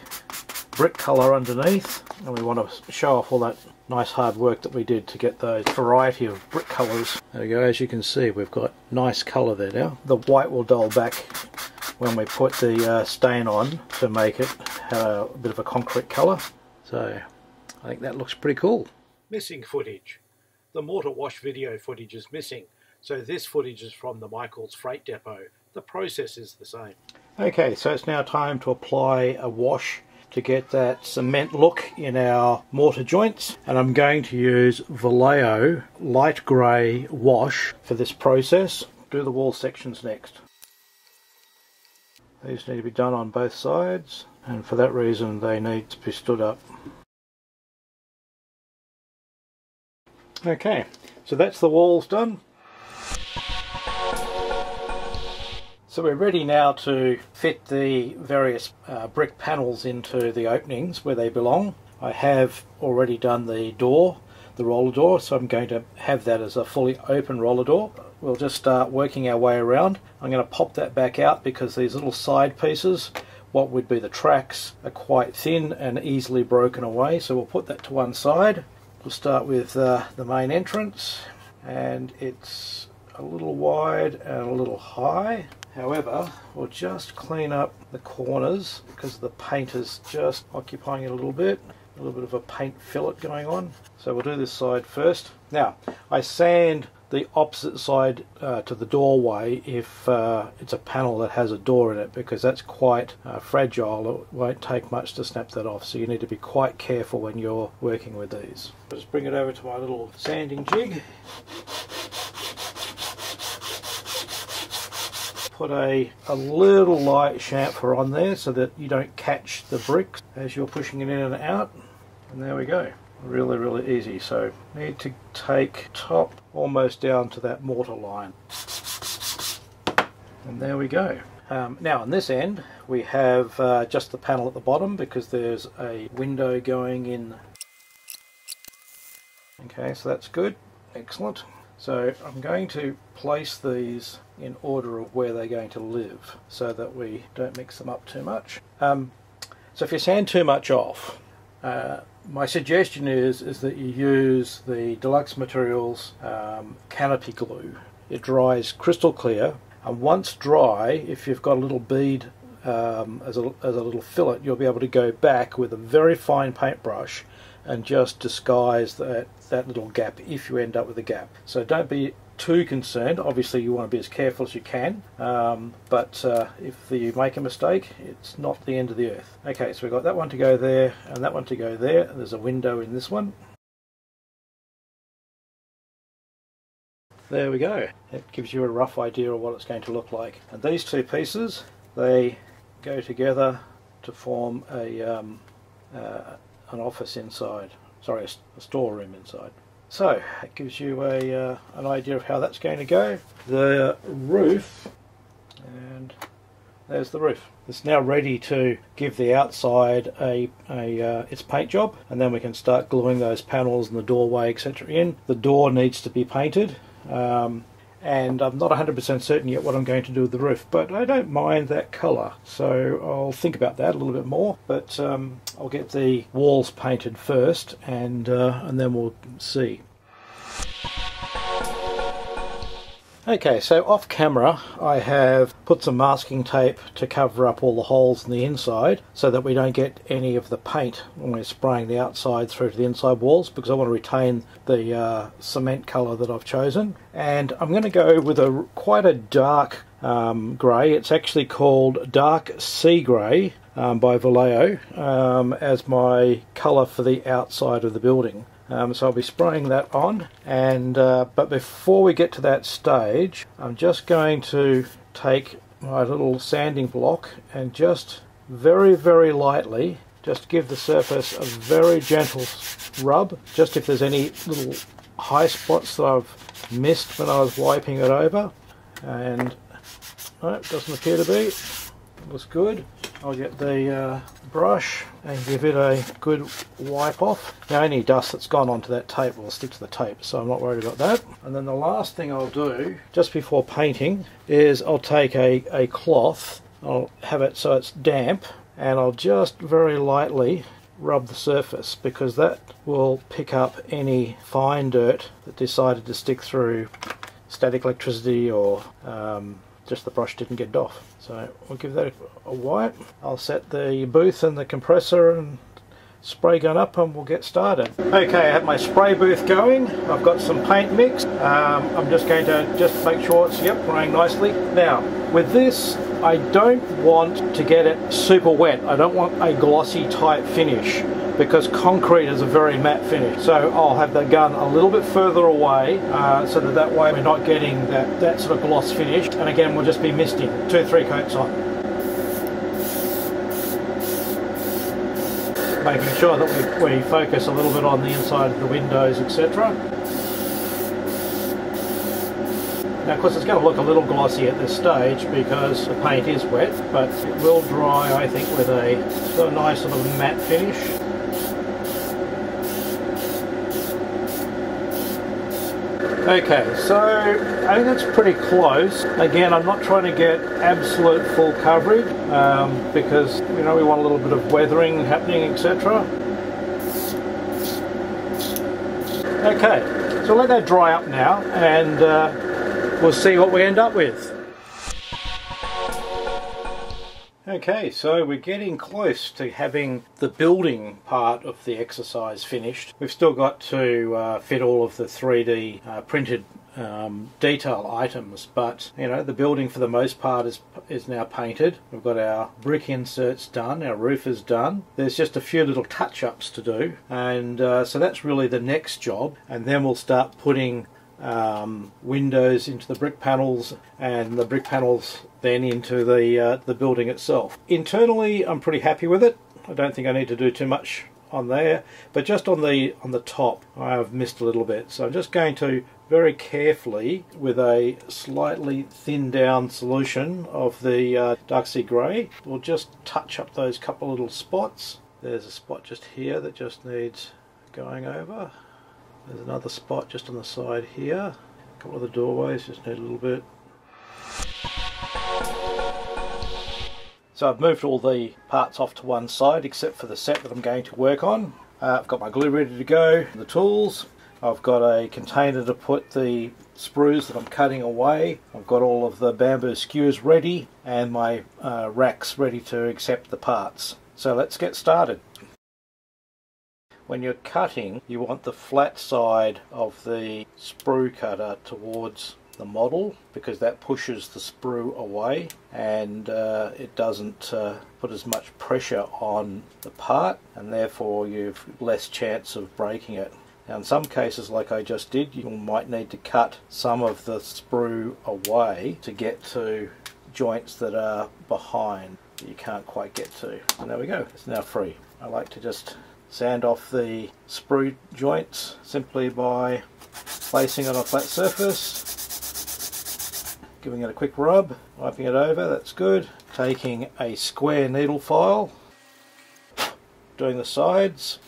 brick colour underneath, and we want to show off all that nice hard work that we did to get those variety of brick colours. There we go, as you can see we've got nice colour there now. The white will dull back when we put the stain on to make it a bit of a concrete colour. So I think that looks pretty cool. Missing footage. The mortar wash video footage is missing. So this footage is from the Michaels Freight Depot. The process is the same. Okay, so it's now time to apply a wash to get that cement look in our mortar joints. And I'm going to use Vallejo light grey wash for this process. Do the wall sections next. These need to be done on both sides, and for that reason they need to be stood up. Okay, so that's the walls done. So we're ready now to fit the various brick panels into the openings where they belong. I have already done the door, the roller door, so I'm going to have that as a fully open roller door. We'll just start working our way around. I'm going to pop that back out because these little side pieces, what would be the tracks, are quite thin and easily broken away. So we'll put that to one side. We'll start with the main entrance, and it's a little wide and a little high. However, we'll just clean up the corners because the paint is just occupying it a little bit of a paint fillet going on. So we'll do this side first. Now, I sand the opposite side to the doorway if it's a panel that has a door in it, because that's quite fragile. It won't take much to snap that off, so you need to be quite careful when you're working with these. I'll just bring it over to my little sanding jig. Put a little light chamfer on there so that you don't catch the bricks as you're pushing it in and out. And there we go. Really easy. So need to take top almost down to that mortar line. And there we go. Now on this end we have just the panel at the bottom because there's a window going in. Okay, so that's good. Excellent. So I'm going to place these in order of where they're going to live so that we don't mix them up too much. So if you sand too much off, my suggestion is that you use the Deluxe Materials Canopy Glue. It dries crystal clear, and once dry, if you've got a little bead as a little fillet, you'll be able to go back with a very fine paintbrush and just disguise that little gap if you end up with a gap. So don't be too concerned. Obviously you want to be as careful as you can, but if you make a mistake, it's not the end of the earth. Okay, so we've got that one to go there and that one to go there. There's a window in this one. There we go. It gives you a rough idea of what it's going to look like. And these two pieces, they go together to form an office inside. Sorry, a storeroom inside. So it gives you an idea of how that's going to go. The roof, and there's the roof. It's now ready to give the outside its paint job, and then we can start gluing those panels and the doorway, etc. in. The door needs to be painted, and I'm not 100% certain yet what I'm going to do with the roof, but I don't mind that colour, so I'll think about that a little bit more. But I'll get the walls painted first, and then we'll see. Okay, so off camera I have put some masking tape to cover up all the holes in the inside so that we don't get any of the paint when we're spraying the outside through to the inside walls, because I want to retain the cement colour that I've chosen. And I'm going to go with quite a dark grey. It's actually called dark sea grey. by Vallejo as my colour for the outside of the building. So I'll be spraying that on, and but before we get to that stage, I'm just going to take my little sanding block and just very lightly just give the surface a very gentle rub, just if there's any little high spots that I've missed when I was wiping it over. And no, it doesn't appear to be. It looks good. I'll get the brush and give it a good wipe off. Now any dust that's gone onto that tape will stick to the tape, so I'm not worried about that. And then the last thing I'll do just before painting is I'll take a cloth, I'll have it so it's damp, and I'll just very lightly rub the surface, because that will pick up any fine dirt that decided to stick through static electricity, or just the brush didn't get it off. So we'll give that a wipe. I'll set the booth and the compressor and spray gun up and we'll get started. Okay, I have my spray booth going. I've got some paint mix. I'm just going to make sure it's running nicely. Now with this, I don't want to get it super wet. I don't want a glossy type finish, because concrete is a very matte finish. So I'll have the gun a little bit further away so that way we're not getting that sort of gloss finish. And again, we'll just be misting 2 or 3 coats on, making sure that we focus a little bit on the inside of the windows, etc. Now, of course, it's going to look a little glossy at this stage because the paint is wet, but it will dry, I think, with a nice sort of matte finish. Okay, so I think that's pretty close. Again, I'm not trying to get absolute full coverage because we want a little bit of weathering happening, etc. Okay, so let that dry up now, and we'll see what we end up with. Okay, so we're getting close to having the building part of the exercise finished. We've still got to fit all of the 3D printed detail items, but the building for the most part is now painted. We've got our brick inserts done, our roof is done. There's just a few little touch-ups to do, and so that's really the next job, and then we'll start putting windows into the brick panels, and the brick panels then into the building itself. Internally, I'm pretty happy with it. I don't think I need to do too much on there, but just on the top I've missed a little bit, so I'm just going to very carefully, with a slightly thinned down solution of the Darksea Grey, we'll just touch up those couple little spots. There's a spot just here that just needs going over. There's another spot just on the side here. A couple of the doorways just need a little bit. So I've moved all the parts off to one side except for the set that I'm going to work on. I've got my glue ready to go, the tools. I've got a container to put the sprues that I'm cutting away. I've got all of the bamboo skewers ready, and my racks ready to accept the parts. So let's get started. When you're cutting, you want the flat side of the sprue cutter towards the model, because that pushes the sprue away, and it doesn't put as much pressure on the part, and therefore you've less chance of breaking it. Now in some cases, like I just did, you might need to cut some of the sprue away to get to joints that are behind that you can't quite get to. And there we go, it's now free. I like to just sand off the sprue joints simply by placing it on a flat surface, giving it a quick rub, wiping it over, that's good. Taking a square needle file, doing the sides,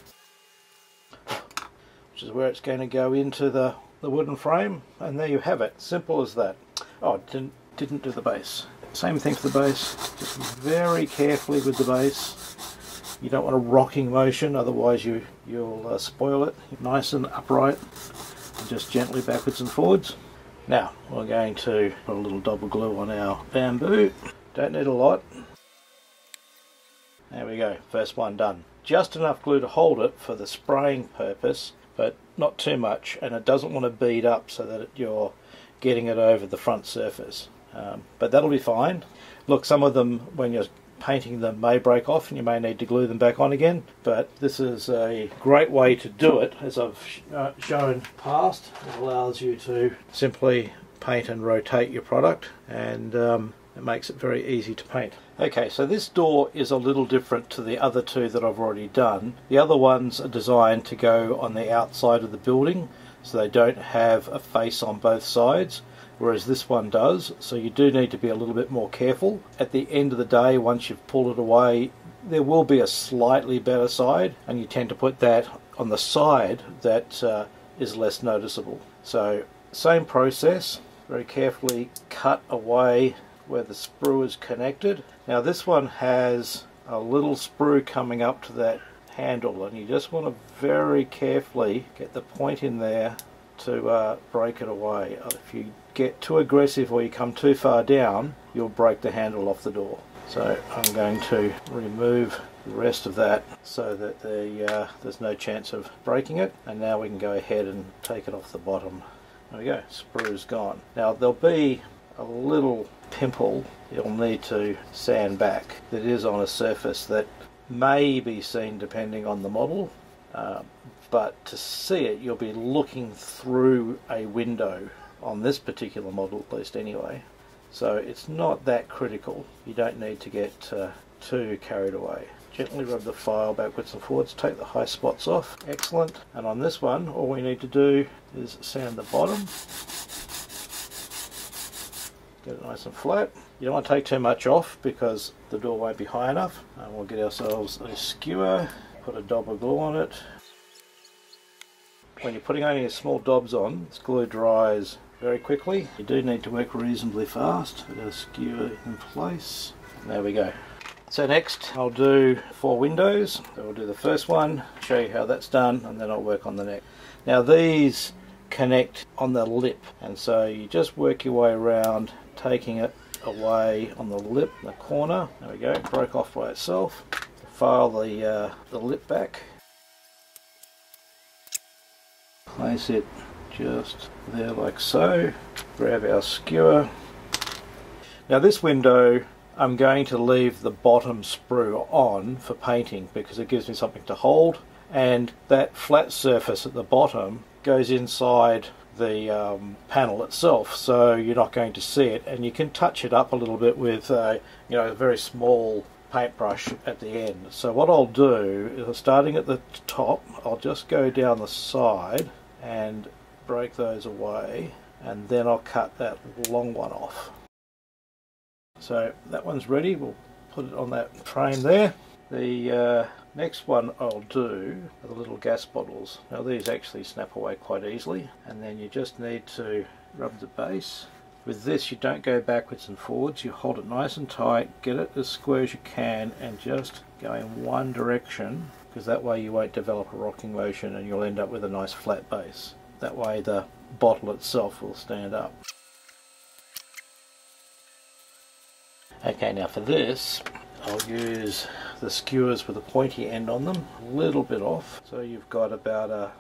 which is where it's going to go into the wooden frame, and there you have it, simple as that. Oh, didn't do the base. Same thing for the base, just very carefully with the base. You don't want a rocking motion, otherwise you'll spoil it. Nice and upright, and just gently backwards and forwards. Now we're going to put a little double glue on our bamboo. Don't need a lot. There we go, first one done. Just enough glue to hold it for the spraying purpose, but not too much, and it doesn't want to bead up so that you're getting it over the front surface. But that'll be fine. Look, some of them, when you're painting them may break off and you may need to glue them back on again, but this is a great way to do it, as I've shown past. It allows you to simply paint and rotate your product, and it makes it very easy to paint. Okay, so this door is a little different to the other two that I've already done. The other ones are designed to go on the outside of the building, so they don't have a face on both sides, whereas this one does, so you do need to be a little bit more careful. At the end of the day, once you've pulled it away, there will be a slightly better side, and you tend to put that on the side that is less noticeable. So same process, very carefully cut away where the sprue is connected. Now this one has a little sprue coming up to that handle, and you just want to very carefully get the point in there to break it away. If you get too aggressive or you come too far down, you'll break the handle off the door. So I'm going to remove the rest of that so that there's no chance of breaking it, and now we can go ahead and take it off the bottom. There we go, sprue's gone. Now there'll be a little pimple you'll need to sand back that is on a surface that may be seen depending on the model, but to see it you'll be looking through a window on this particular model, at least anyway, so it's not that critical. You don't need to get too carried away. Gently rub the file backwards and forwards, take the high spots off. Excellent. And on this one, all we need to do is sand the bottom, get it nice and flat. You don't want to take too much off because the door won't be high enough. And we'll get ourselves a skewer, put a dab of glue on it. When you're putting only small dobs on, this glue dries very quickly. You do need to work reasonably fast. Put our skewer in place. And there we go. So next I'll do 4 windows. So we'll do the first one, show you how that's done, and then I'll work on the next. Now these connect on the lip, and so you just work your way around, taking it away on the lip, the corner. There we go, broke off by itself. File the lip back. Place it just there like so. Grab our skewer. Now this window I'm going to leave the bottom sprue on for painting because it gives me something to hold, and that flat surface at the bottom goes inside the panel itself, so you're not going to see it, and you can touch it up a little bit with a very small paintbrush at the end. So what I'll do is, starting at the top, I'll just go down the side and break those away, and then I'll cut that long one off. So that one's ready, we'll put it on that frame there. The next one I'll do are the little gas bottles. Now these actually snap away quite easily, and then you just need to rub the base. With this you don't go backwards and forwards, you hold it nice and tight, get it as square as you can, and just go in one direction, because that way you won't develop a rocking motion and you'll end up with a nice flat base. That way the bottle itself will stand up. Okay, now for this I'll use the skewers with a pointy end on them, a little bit off, so you've got about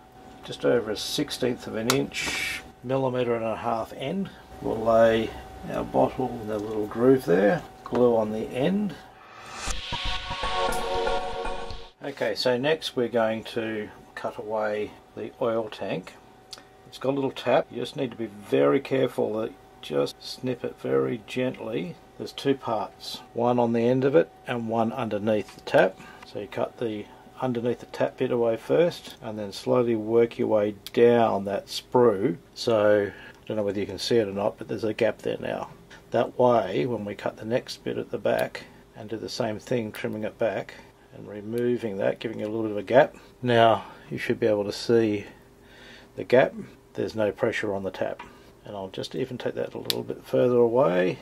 just over a 1/16 of an inch, 1.5 mm end. We'll lay our bottle in the little groove there, glue on the end. Okay, so next we're going to cut away the oil tank. It's got a little tap, you just need to be very careful that you just snip it very gently. There's 2 parts, one on the end of it and one underneath the tap. So you cut the underneath the tap bit away first, and then slowly work your way down that sprue. So I don't know whether you can see it or not, but there's a gap there now. That way, when we cut the next bit at the back and do the same thing, trimming it back and removing that, giving it a little bit of a gap. Now you should be able to see the gap. There's no pressure on the tap. And I'll just even take that a little bit further away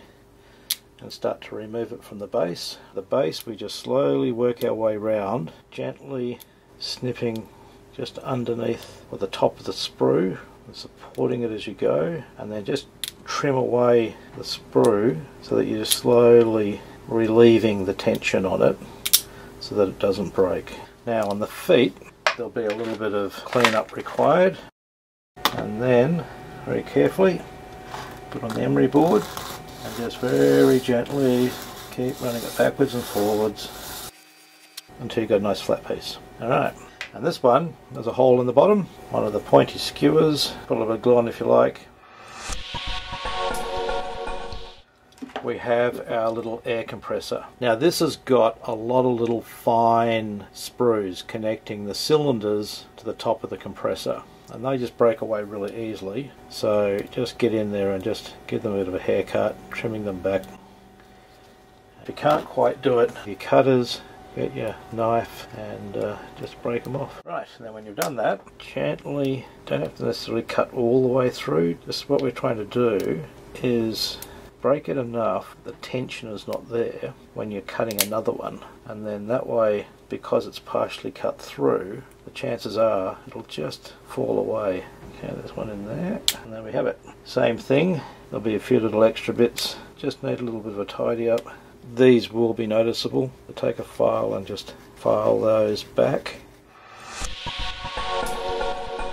and start to remove it from the base. The base, we just slowly work our way round, gently snipping just underneath or the top of the sprue, supporting it as you go, and then just trim away the sprue so that you're just slowly relieving the tension on it so that it doesn't break. Now on the feet there'll be a little bit of cleanup required, and then very carefully put on the emery board and just very gently Keep running it backwards and forwards until you got a nice flat piece. Alright, and this one, there's a hole in the bottom, one of the pointy skewers, put a little bit of glue on if you like. We have our little air compressor. Now this has got a lot of little fine sprues connecting the cylinders to the top of the compressor, and they just break away really easily, so just get in there and just give them a bit of a haircut, trimming them back. If you can't quite do it, your cutters, get your knife and just break them off. Right, and then when you've done that, gently, don't have to necessarily cut all the way through, just what we're trying to do is break it enough the tension is not there when you're cutting another one, and then that way, because it's partially cut through, the chances are it'll just fall away. Okay, there's one in there, and there we have it. Same thing, there'll be a few little extra bits, just need a little bit of a tidy up. These will be noticeable. I'll take a file and just file those back.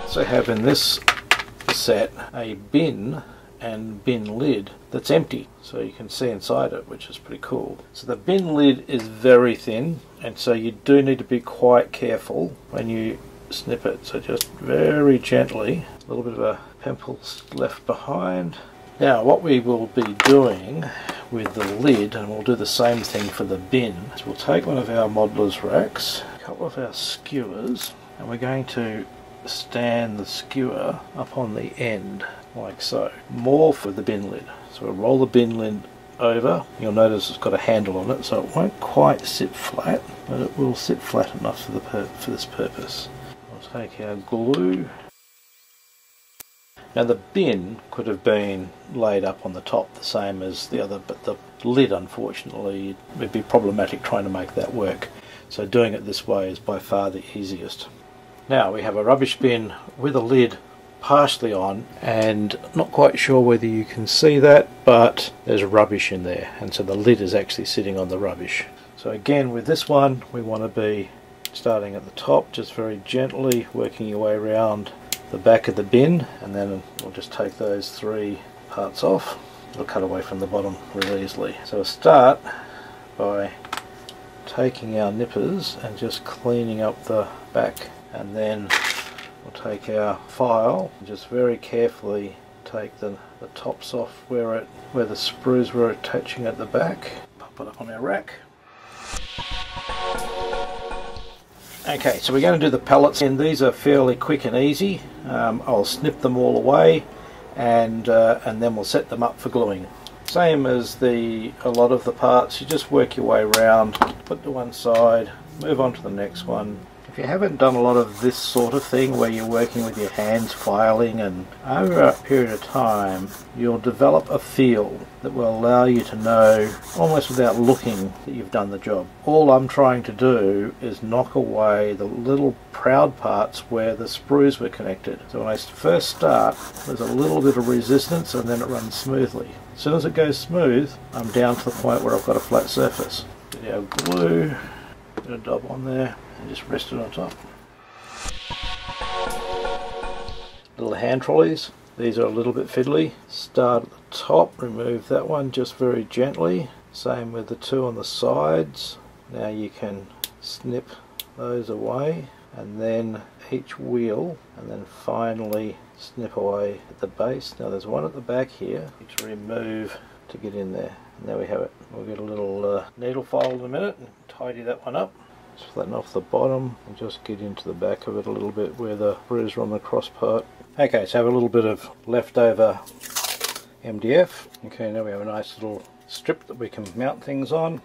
So I have in this set a bin and bin lid that's empty, so you can see inside it, which is pretty cool. So the bin lid is very thin, and so you do need to be quite careful when you snip it, so just very gently, a little bit of a pimple left behind. Now what we will be doing with the lid, and we'll do the same thing for the bin, is we'll take one of our modeler's racks, a couple of our skewers, and we're going to stand the skewer up on the end like so, more for the bin lid. So we'll roll the bin lid over. You'll notice it's got a handle on it, so it won't quite sit flat, but it will sit flat enough for the this purpose. We'll take our glue. Now the bin could have been laid up on the top the same as the other, but the lid, unfortunately, would be problematic trying to make that work, so doing it this way is by far the easiest. Now we have a rubbish bin with a lid partially on, and not quite sure whether you can see that, but there's rubbish in there, and so the lid is actually sitting on the rubbish. So again, with this one, we want to be starting at the top, just very gently working your way around the back of the bin, and then we'll just take those three parts off. It'll cut away from the bottom really easily. So we'll start by taking our nippers and just cleaning up the back, and then we'll take our file and just very carefully take the tops off where the sprues were attaching at the back. Pop it up on our rack. Okay, so we're going to do the pallets, and these are fairly quick and easy. I'll snip them all away, and then we'll set them up for gluing. Same as a lot of the parts, you just work your way around, put to one side, move on to the next one. If you haven't done a lot of this sort of thing where you're working with your hands filing, and over a period of time you'll develop a feel that will allow you to know almost without looking that you've done the job. All I'm trying to do is knock away the little proud parts where the sprues were connected. So when I first start, there's a little bit of resistance, and then it runs smoothly. As soon as it goes smooth, I'm down to the point where I've got a flat surface. Get our glue, get a dab on there, and just rest it on top. Little hand trolleys. These are a little bit fiddly. Start at the top, remove that one just very gently. Same with the two on the sides. Now you can snip those away, and then each wheel, and then finally snip away at the base. Now there's one at the back here to remove to get in there. And there we have it. We'll get a little needle file in a minute and tidy that one up. Just flatten off the bottom and just get into the back of it a little bit where the bruiser on the cross part. Okay, so have a little bit of leftover MDF. Okay, now we have a nice little strip that we can mount things on,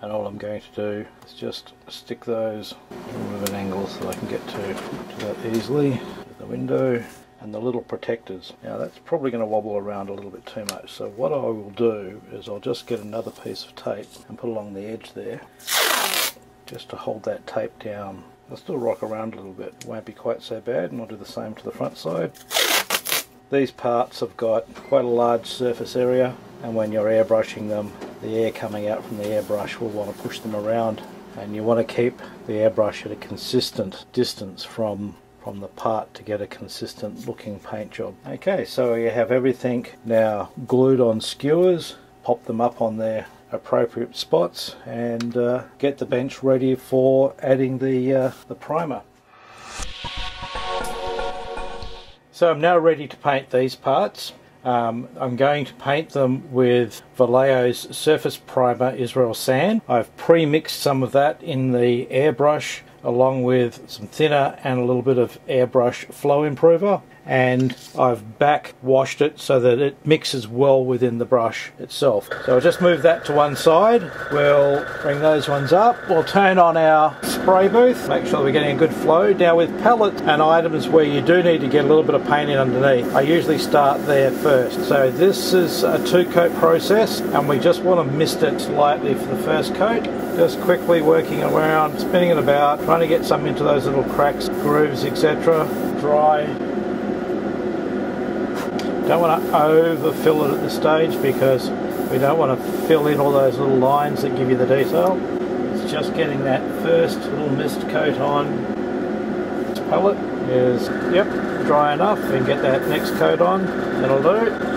and all I'm going to do is just stick those at an angle so I can get to that easily. The window and the little protectors. Now that's probably going to wobble around a little bit too much, so what I will do is I'll just get another piece of tape and put along the edge there, just to hold that tape down. I'll still rock around a little bit, it won't be quite so bad, and I'll do the same to the front side. These parts have got quite a large surface area, and when you're airbrushing them, the air coming out from the airbrush will want to push them around, and you want to keep the airbrush at a consistent distance from the part to get a consistent looking paint job. Okay, so you have everything now glued on skewers, pop them up on there appropriate spots and get the bench ready for adding the primer. So I'm now ready to paint these parts. I'm going to paint them with Vallejo's Surface Primer Israel Sand. I've pre-mixed some of that in the airbrush along with some thinner and a little bit of airbrush flow improver, and I've back washed it so that it mixes well within the brush itself. So I'll just move that to one side. We'll bring those ones up. We'll turn on our spray booth, make sure that we're getting a good flow. Now with pallets and items where you do need to get a little bit of paint in underneath, I usually start there first. So this is a two coat process, and we just want to mist it slightly for the first coat. Just quickly working around, spinning it about, trying to get some into those little cracks, grooves, etc. Dry. Don't want to overfill it at this stage because we don't want to fill in all those little lines that give you the detail. It's just getting that first little mist coat on. This palette is, yep, dry enough, and get that next coat on. That'll do.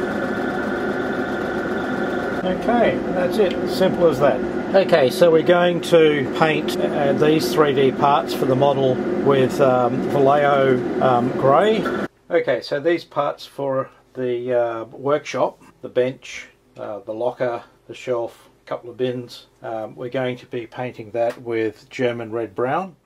Okay, that's it. Simple as that. Okay, so we're going to paint these 3D parts for the model with Vallejo grey. Okay, so these parts for the workshop, the bench, the locker, the shelf, a couple of bins, we're going to be painting that with German red brown.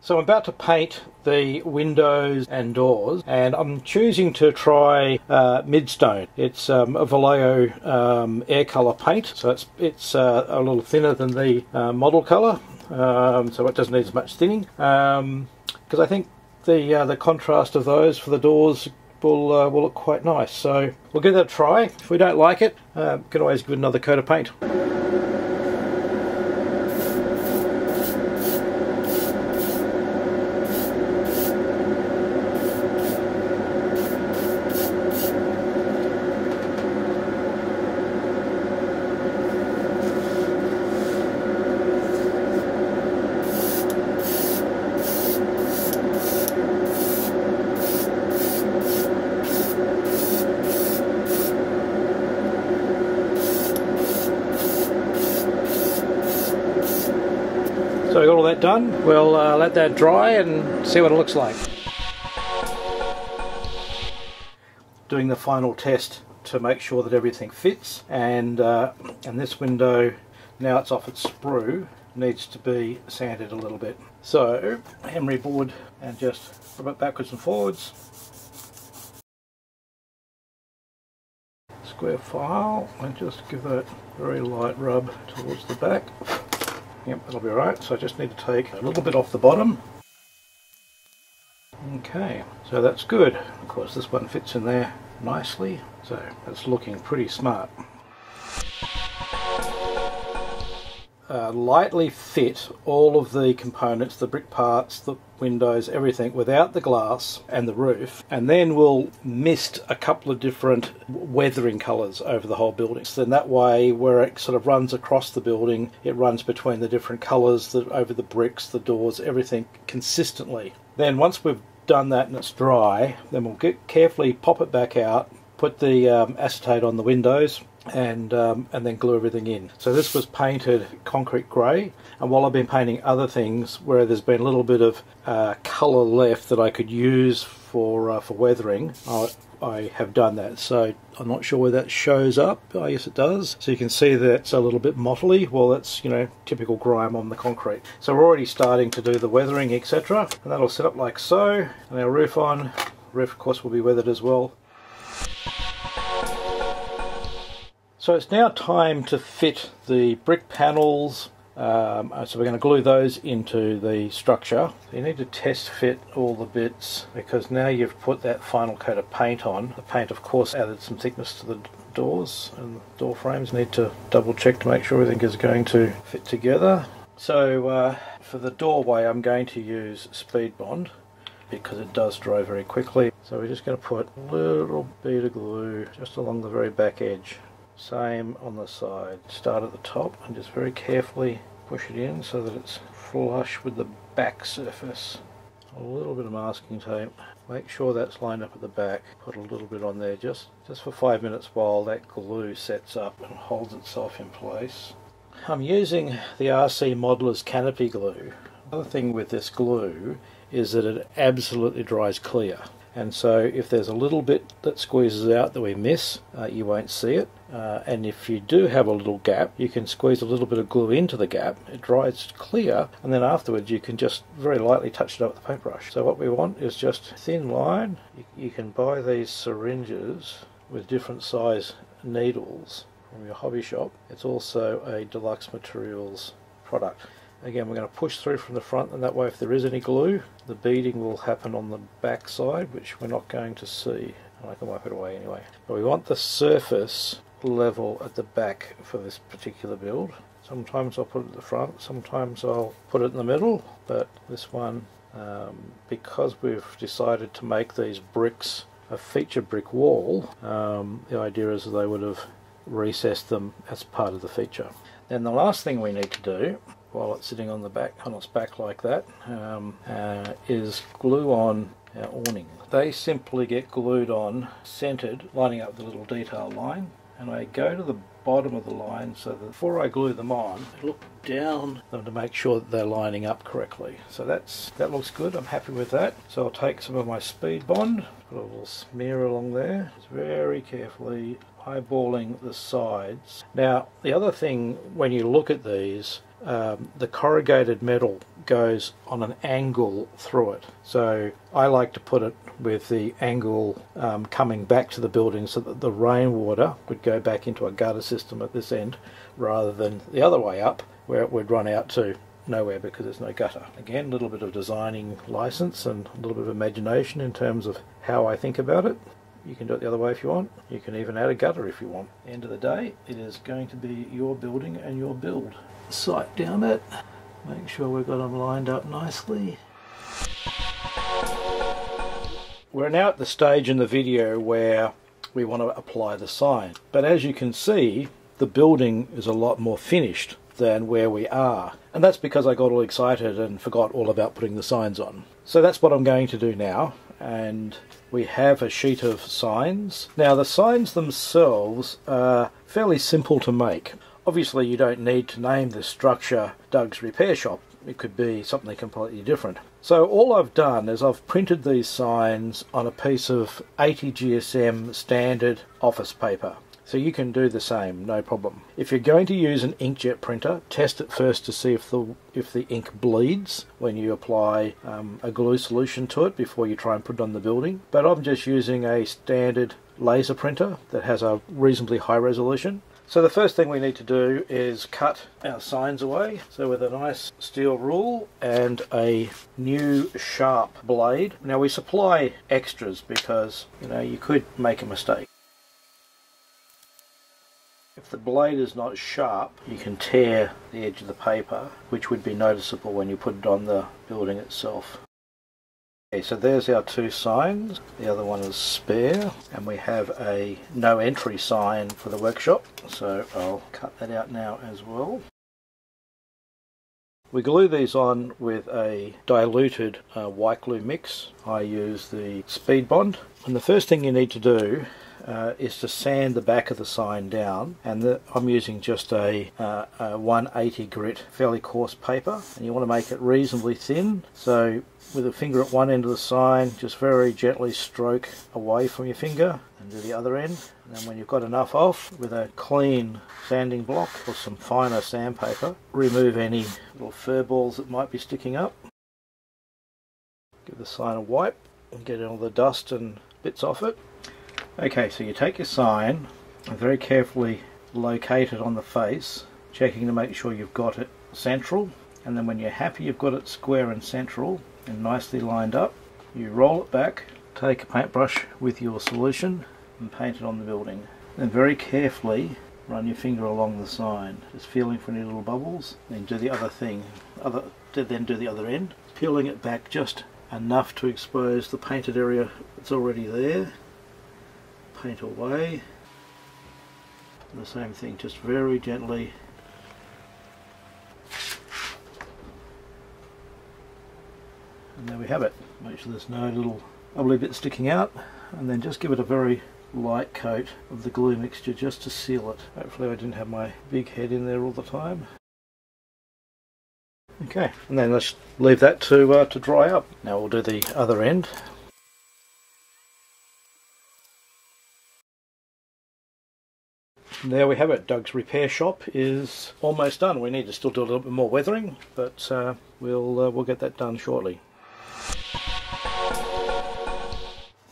So I'm about to paint the windows and doors, and I'm choosing to try Midstone. It's a Vallejo air colour paint, so it's a little thinner than the model colour, so it doesn't need as much thinning, because I think the contrast of those for the doors will look quite nice. So we'll give that a try. If we don't like it, we can always give it another coat of paint. So we've got all that done, we'll let that dry and see what it looks like. Doing the final test to make sure that everything fits, and this window, now it's off its sprue, needs to be sanded a little bit. So, emery board, and just rub it backwards and forwards. Square file, and just give that a very light rub towards the back. Yep, that'll be right. So I just need to take a little bit off the bottom. Okay, so that's good. Of course, this one fits in there nicely. So that's looking pretty smart. Lightly fit all of the components, the brick parts, the windows, everything without the glass and the roof, and then we'll mist a couple of different weathering colours over the whole building. So then that way, where it sort of runs across the building, it runs between the different colours that over the bricks, the doors, everything consistently. Then once we've done that and it's dry, then we'll carefully pop it back out, put the acetate on the windows, and then glue everything in. So this was painted concrete grey, and while I've been painting other things where there's been a little bit of colour left that I could use for weathering, I have done that. So I'm not sure where that shows up. Oh yes, it does. So you can see that's a little bit mottly. Well, that's, you know, typical grime on the concrete. So we're already starting to do the weathering, etc. And that'll set up like so, and our roof on. Roof of course will be weathered as well. So it's now time to fit the brick panels, so we're going to glue those into the structure. You need to test fit all the bits, because now you've put that final coat of paint on. The paint of course added some thickness to the doors and the door frames. Need to double check to make sure everything is going to fit together. So for the doorway I'm going to use Speed Bond, because it does dry very quickly. So we're just going to put a little bit of glue just along the very back edge. Same on the side. Start at the top and just very carefully push it in so that it's flush with the back surface a little bit of masking tape. Make sure that's lined up at the back. Put a little bit on there just for 5 minutes while that glue sets up and holds itself in place. I'm using the RC Modeler's Canopy Glue. Another thing with this glue is that it absolutely dries clear. And so if there's a little bit that squeezes out that we miss, you won't see it. And if you do have a little gap, you can squeeze a little bit of glue into the gap. It dries clear, and then afterwards you can just very lightly touch it up with a paintbrush. So what we want is just a thin line. You can buy these syringes with different size needles from your hobby shop. It's also a Deluxe Materials product. Again, we're going to push through from the front, and that way if there is any glue, the beading will happen on the back side, which we're not going to see. And I can wipe it away anyway. But we want the surface level at the back for this particular build. Sometimes I'll put it at the front, sometimes I'll put it in the middle, but this one, because we've decided to make these bricks a feature brick wall, the idea is that they would have recessed them as part of the feature. Then the last thing we need to do, while it's sitting on the back, on its back like that, is glue on our awning. They simply get glued on, centered, lining up the little detail line, and I go to the bottom of the line so that before I glue them on, I look down them to make sure that they're lining up correctly. So that looks good. I'm happy with that. So I'll take some of my Speed Bond, put a little smear along there, just very carefully eyeballing the sides. Now the other thing when you look at these, the corrugated metal goes on an angle through it, so I like to put it with the angle coming back to the building so that the rainwater would go back into a gutter system at this end rather than the other way up where it would run out to nowhere because there's no gutter. Again, a little bit of designing license and a little bit of imagination in terms of how I think about it. You can do it the other way if you want. You can even add a gutter if you want. End of the day, it is going to be your building and your build. Sight down it. Make sure we've got them lined up nicely. We're now at the stage in the video where we want to apply the sign. But as you can see, the building is a lot more finished than where we are. And that's because I got all excited and forgot all about putting the signs on. So that's what I'm going to do now. And we have a sheet of signs. Now the signs themselves are fairly simple to make. Obviously you don't need to name this structure Doug's Repair Shop. It could be something completely different. So all I've done is I've printed these signs on a piece of 80 GSM standard office paper. So you can do the same, no problem. If you're going to use an inkjet printer, test it first to see if the ink bleeds when you apply a glue solution to it before you try and put it on the building. But I'm just using a standard laser printer that has a reasonably high resolution. So the first thing we need to do is cut our signs away. So with a nice steel rule and a new sharp blade. Now we supply extras because, you know, you could make a mistake. If the blade is not sharp, you can tear the edge of the paper, which would be noticeable when you put it on the building itself. Okay, so there's our two signs. The other one is spare, and we have a no entry sign for the workshop, so I'll cut that out now as well. We glue these on with a diluted white glue mix. I use the Speed Bond, and the first thing you need to do is to sand the back of the sign down, and I'm using just a 180 grit fairly coarse paper, and you want to make it reasonably thin. So with a finger at one end of the sign, just very gently stroke away from your finger and do the other end, and then when you've got enough off, with a clean sanding block or some finer sandpaper, remove any little fur balls that might be sticking up. Give the sign a wipe and get all the dust and bits off it. Okay, so you take your sign and very carefully locate it on the face, checking to make sure you've got it central, and then when you're happy you've got it square and central and nicely lined up, you roll it back, take a paintbrush with your solution and paint it on the building. Then very carefully run your finger along the sign, just feeling for any little bubbles, then do the other thing, then do the other end, peeling it back just enough to expose the painted area that's already there. Paint away, and the same thing, just very gently. And there we have it. Make sure there's no little bubbly bit sticking out, and then just give it a very light coat of the glue mixture just to seal it. Hopefully I didn't have my big head in there all the time. Okay, and then let's leave that to dry up. Now we'll do the other end. And there we have it. Doug's Repair Shop is almost done. We need to still do a little bit more weathering, but we'll get that done shortly.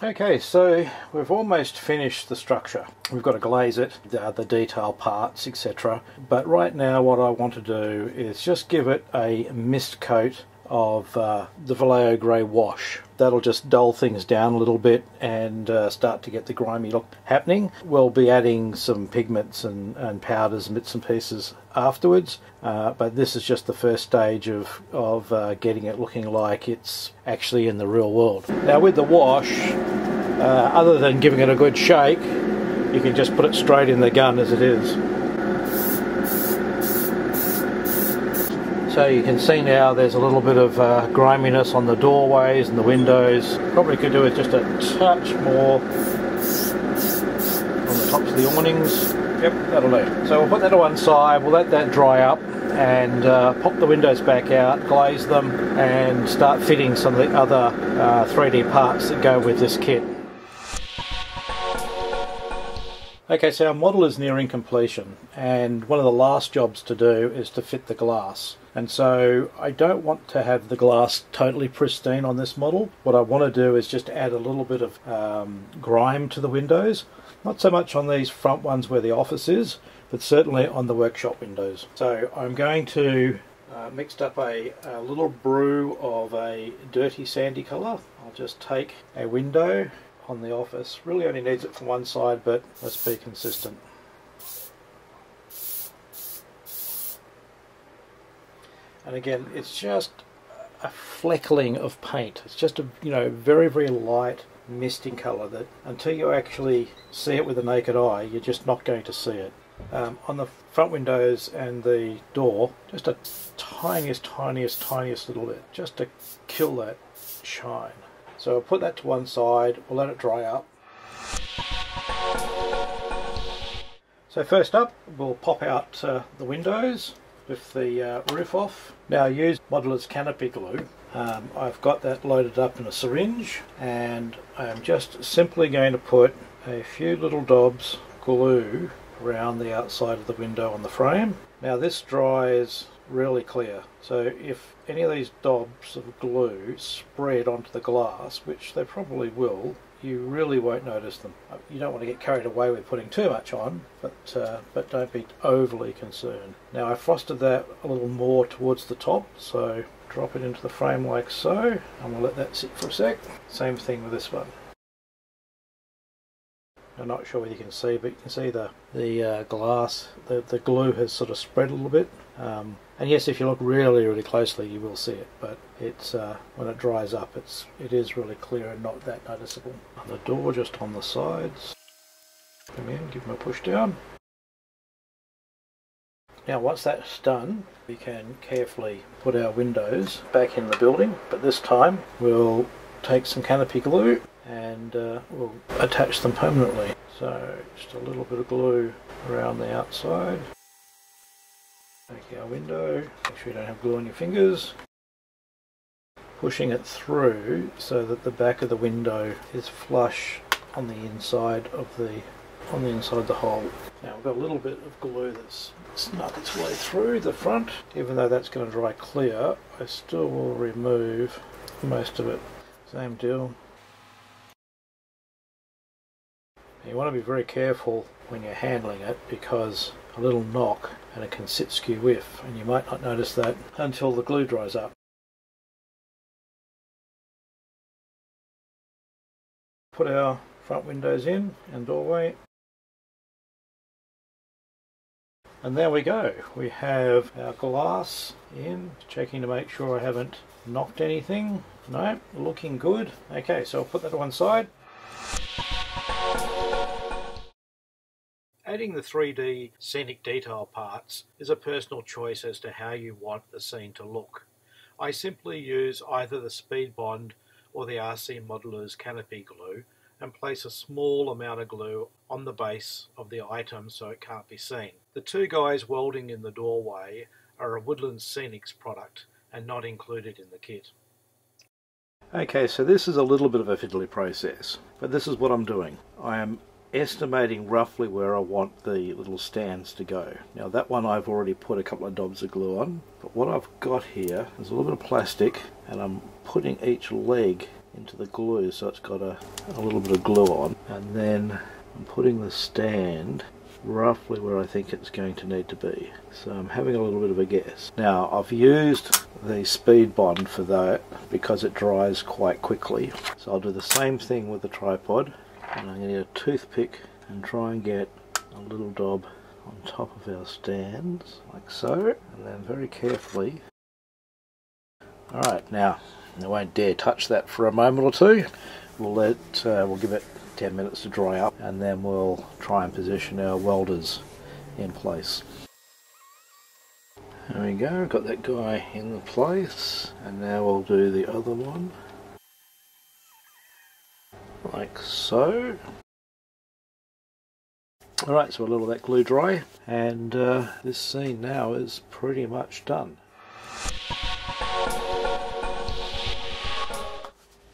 Okay, so we've almost finished the structure. We've got to glaze it, the other detail parts, etc. But right now what I want to do is just give it a mist coat of the Vallejo grey wash. That'll just dull things down a little bit and start to get the grimy look happening. We'll be adding some pigments and powders and bits and pieces afterwards, but this is just the first stage of getting it looking like it's actually in the real world. Now with the wash, other than giving it a good shake, you can just put it straight in the gun as it is. So you can see now there's a little bit of griminess on the doorways and the windows. Probably could do with just a touch more on the tops of the awnings. Yep, that'll do. So we'll put that to one side, we'll let that dry up and pop the windows back out, glaze them and start fitting some of the other 3D parts that go with this kit. Okay, so our model is nearing completion, and one of the last jobs to do is to fit the glass. And so I don't want to have the glass totally pristine on this model. What I want to do is just add a little bit of grime to the windows. Not so much on these front ones where the office is, but certainly on the workshop windows. So I'm going to mix up a little brew of a dirty sandy colour. I'll just take a window on the office. Really only needs it from one side, but let's be consistent. And again, it's just a fleckling of paint. It's just a, you know, very, very light misting colour that until you actually see it with the naked eye, you're just not going to see it. On the front windows and the door, just a tiniest little bit, just to kill that shine. So we'll put that to one side, we'll let it dry up. So first up, we'll pop out the windows with the roof off. Now use Modeler's Canopy Glue. I've got that loaded up in a syringe, and I'm just simply going to put a few little dobs of glue around the outside of the window on the frame. Now this dries really clear, so if any of these dobs of glue spread onto the glass, which they probably will, you really won't notice them. You don't want to get carried away with putting too much on, but don't be overly concerned. Now I frosted that a little more towards the top, so drop it into the frame like so, and we'll let that sit for a sec. Same thing with this one. I'm not sure whether you can see, but you can see the glass, the glue has sort of spread a little bit. And yes, if you look really, really closely, you will see it, but it's when it dries up, it is really clear and not that noticeable. And the door just on the sides. Come in, give them a push down. Now once that's done, we can carefully put our windows back in the building, but this time we'll take some canopy glue and we'll attach them permanently. So just a little bit of glue around the outside. Take our window, make sure you don't have glue on your fingers. Pushing it through so that the back of the window is flush on the inside of the hole. Now we've got a little bit of glue that's snuck its way through the front. Even though that's going to dry clear, I still will remove most of it. Same deal. You want to be very careful when you're handling it, because a little knock and it can sit skew-whiff, and you might not notice that until the glue dries up. Put our front windows in and doorway. And there we go. We have our glass in, checking to make sure I haven't knocked anything. No, looking good. Okay, so I'll put that to one side. Adding the 3D scenic detail parts is a personal choice as to how you want the scene to look. I simply use either the Speed Bond or the RC Modeler's Canopy Glue and place a small amount of glue on the base of the item so it can't be seen. The two guys welding in the doorway are a Woodland Scenics product and not included in the kit. Okay, so this is a little bit of a fiddly process, but this is what I'm doing. I am estimating roughly where I want the little stands to go. Now that one I've already put a couple of dobs of glue on, but what I've got here is a little bit of plastic, and I'm putting each leg into the glue so it's got a little bit of glue on, and then I'm putting the stand roughly where I think it's going to need to be. So I'm having a little bit of a guess. Now I've used the Speed Bond for that because it dries quite quickly. So I'll do the same thing with the tripod, and I'm going to get a toothpick and try and get a little dob on top of our stands, like so, and then very carefully. Alright, now I won't dare touch that for a moment or two. We'll give it 10 minutes to dry up, and then we'll try and position our welders in place. There we go, got that guy in the place, and now we'll do the other one, like so. Alright, so we'll let all that glue dry, and this scene now is pretty much done.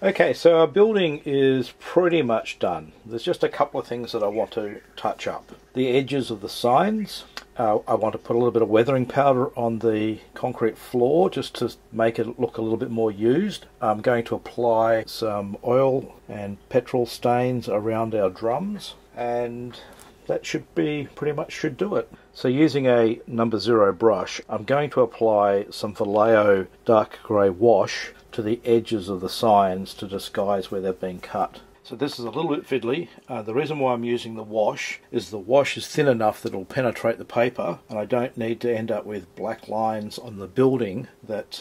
Okay, so our building is pretty much done. There's just a couple of things that I want to touch up. The edges of the signs. I want to put a little bit of weathering powder on the concrete floor just to make it look a little bit more used. I'm going to apply some oil and petrol stains around our drums, and that should be pretty much should do it. So using a number 0 brush, I'm going to apply some Vallejo dark grey wash to the edges of the signs to disguise where they've been cut. So this is a little bit fiddly. The reason why I'm using the wash is thin enough that it'll penetrate the paper, and I don't need to end up with black lines on the building that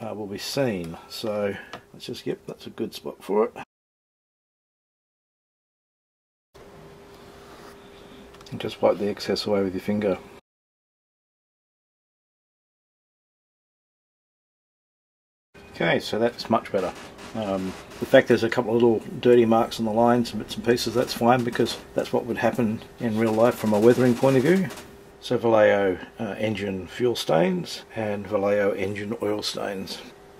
will be seen. So let's just get, that's a good spot for it. And just wipe the excess away with your finger. Okay, so that's much better. The fact there's a couple of little dirty marks on the lines and bits and pieces, that's fine, because that's what would happen in real life from a weathering point of view. So Vallejo engine fuel stains and Vallejo engine oil stains.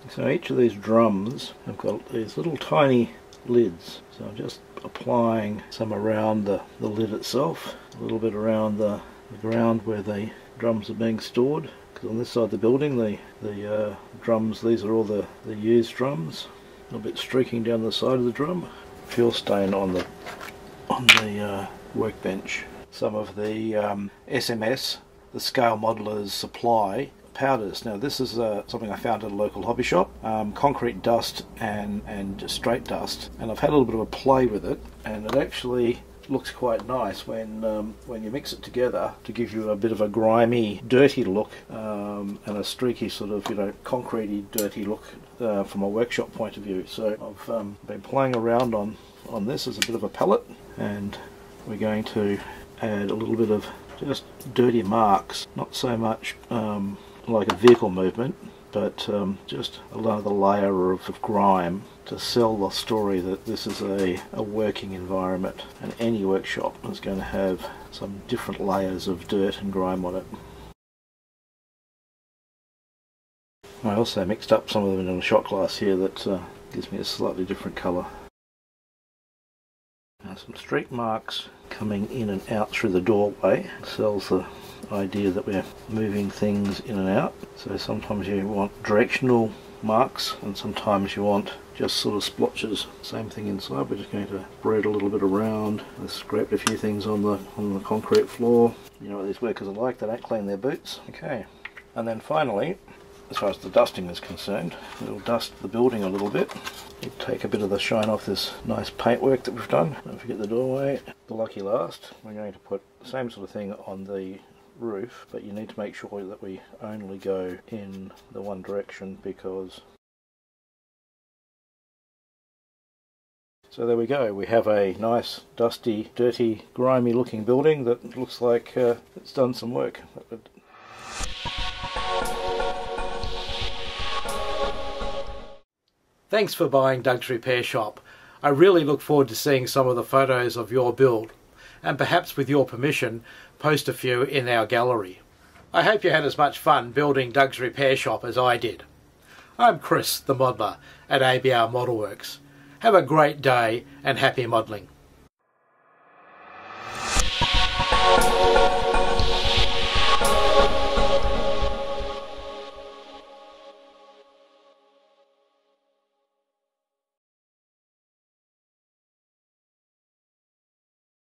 So each of these drums have got these little tiny lids. So I'm just applying some around the lid itself, a little bit around the ground where the drums are being stored. On this side of the building, the drums, these are all the used drums. A little bit streaking down the side of the drum. Fuel stain on the workbench. Some of the SMS, the Scale Modeler's Supply powders. Now this is something I found at a local hobby shop. Concrete dust and just straight dust. And I've had a little bit of a play with it, and it actually looks quite nice when you mix it together to give you a bit of a grimy, dirty look, and a streaky sort of, you know, concretey, dirty look from a workshop point of view. So I've been playing around on this as a bit of a palette, and we're going to add a little bit of just dirty marks, not so much like a vehicle movement, but just another layer of grime to sell the story that this is a working environment, and any workshop is going to have some different layers of dirt and grime on it. I also mixed up some of them in a shot glass here that gives me a slightly different colour. Now some streak marks coming in and out through the doorway sells the idea that we're moving things in and out. So sometimes you want directional marks, and sometimes you want just sort of splotches. Same thing inside, we're just going to brood a little bit around. I scraped a few things on the concrete floor. You know what these workers are like, they don't clean their boots. Okay, and then finally, as far as the dusting is concerned, we'll dust the building a little bit. It'll take a bit of the shine off this nice paintwork that we've done. Don't forget the doorway. The lucky last, we're going to put the same sort of thing on the roof, but you need to make sure that we only go in the one direction, because so there we go, we have a nice dusty, dirty, grimy looking building that looks like it's done some work. Thanks for buying Doug's Repair Shop. I really look forward to seeing some of the photos of your build, and perhaps with your permission, post a few in our gallery. I hope you had as much fun building Doug's Repair Shop as I did. I'm Chris, the modeler at ABR Model Works. Have a great day and happy modelling.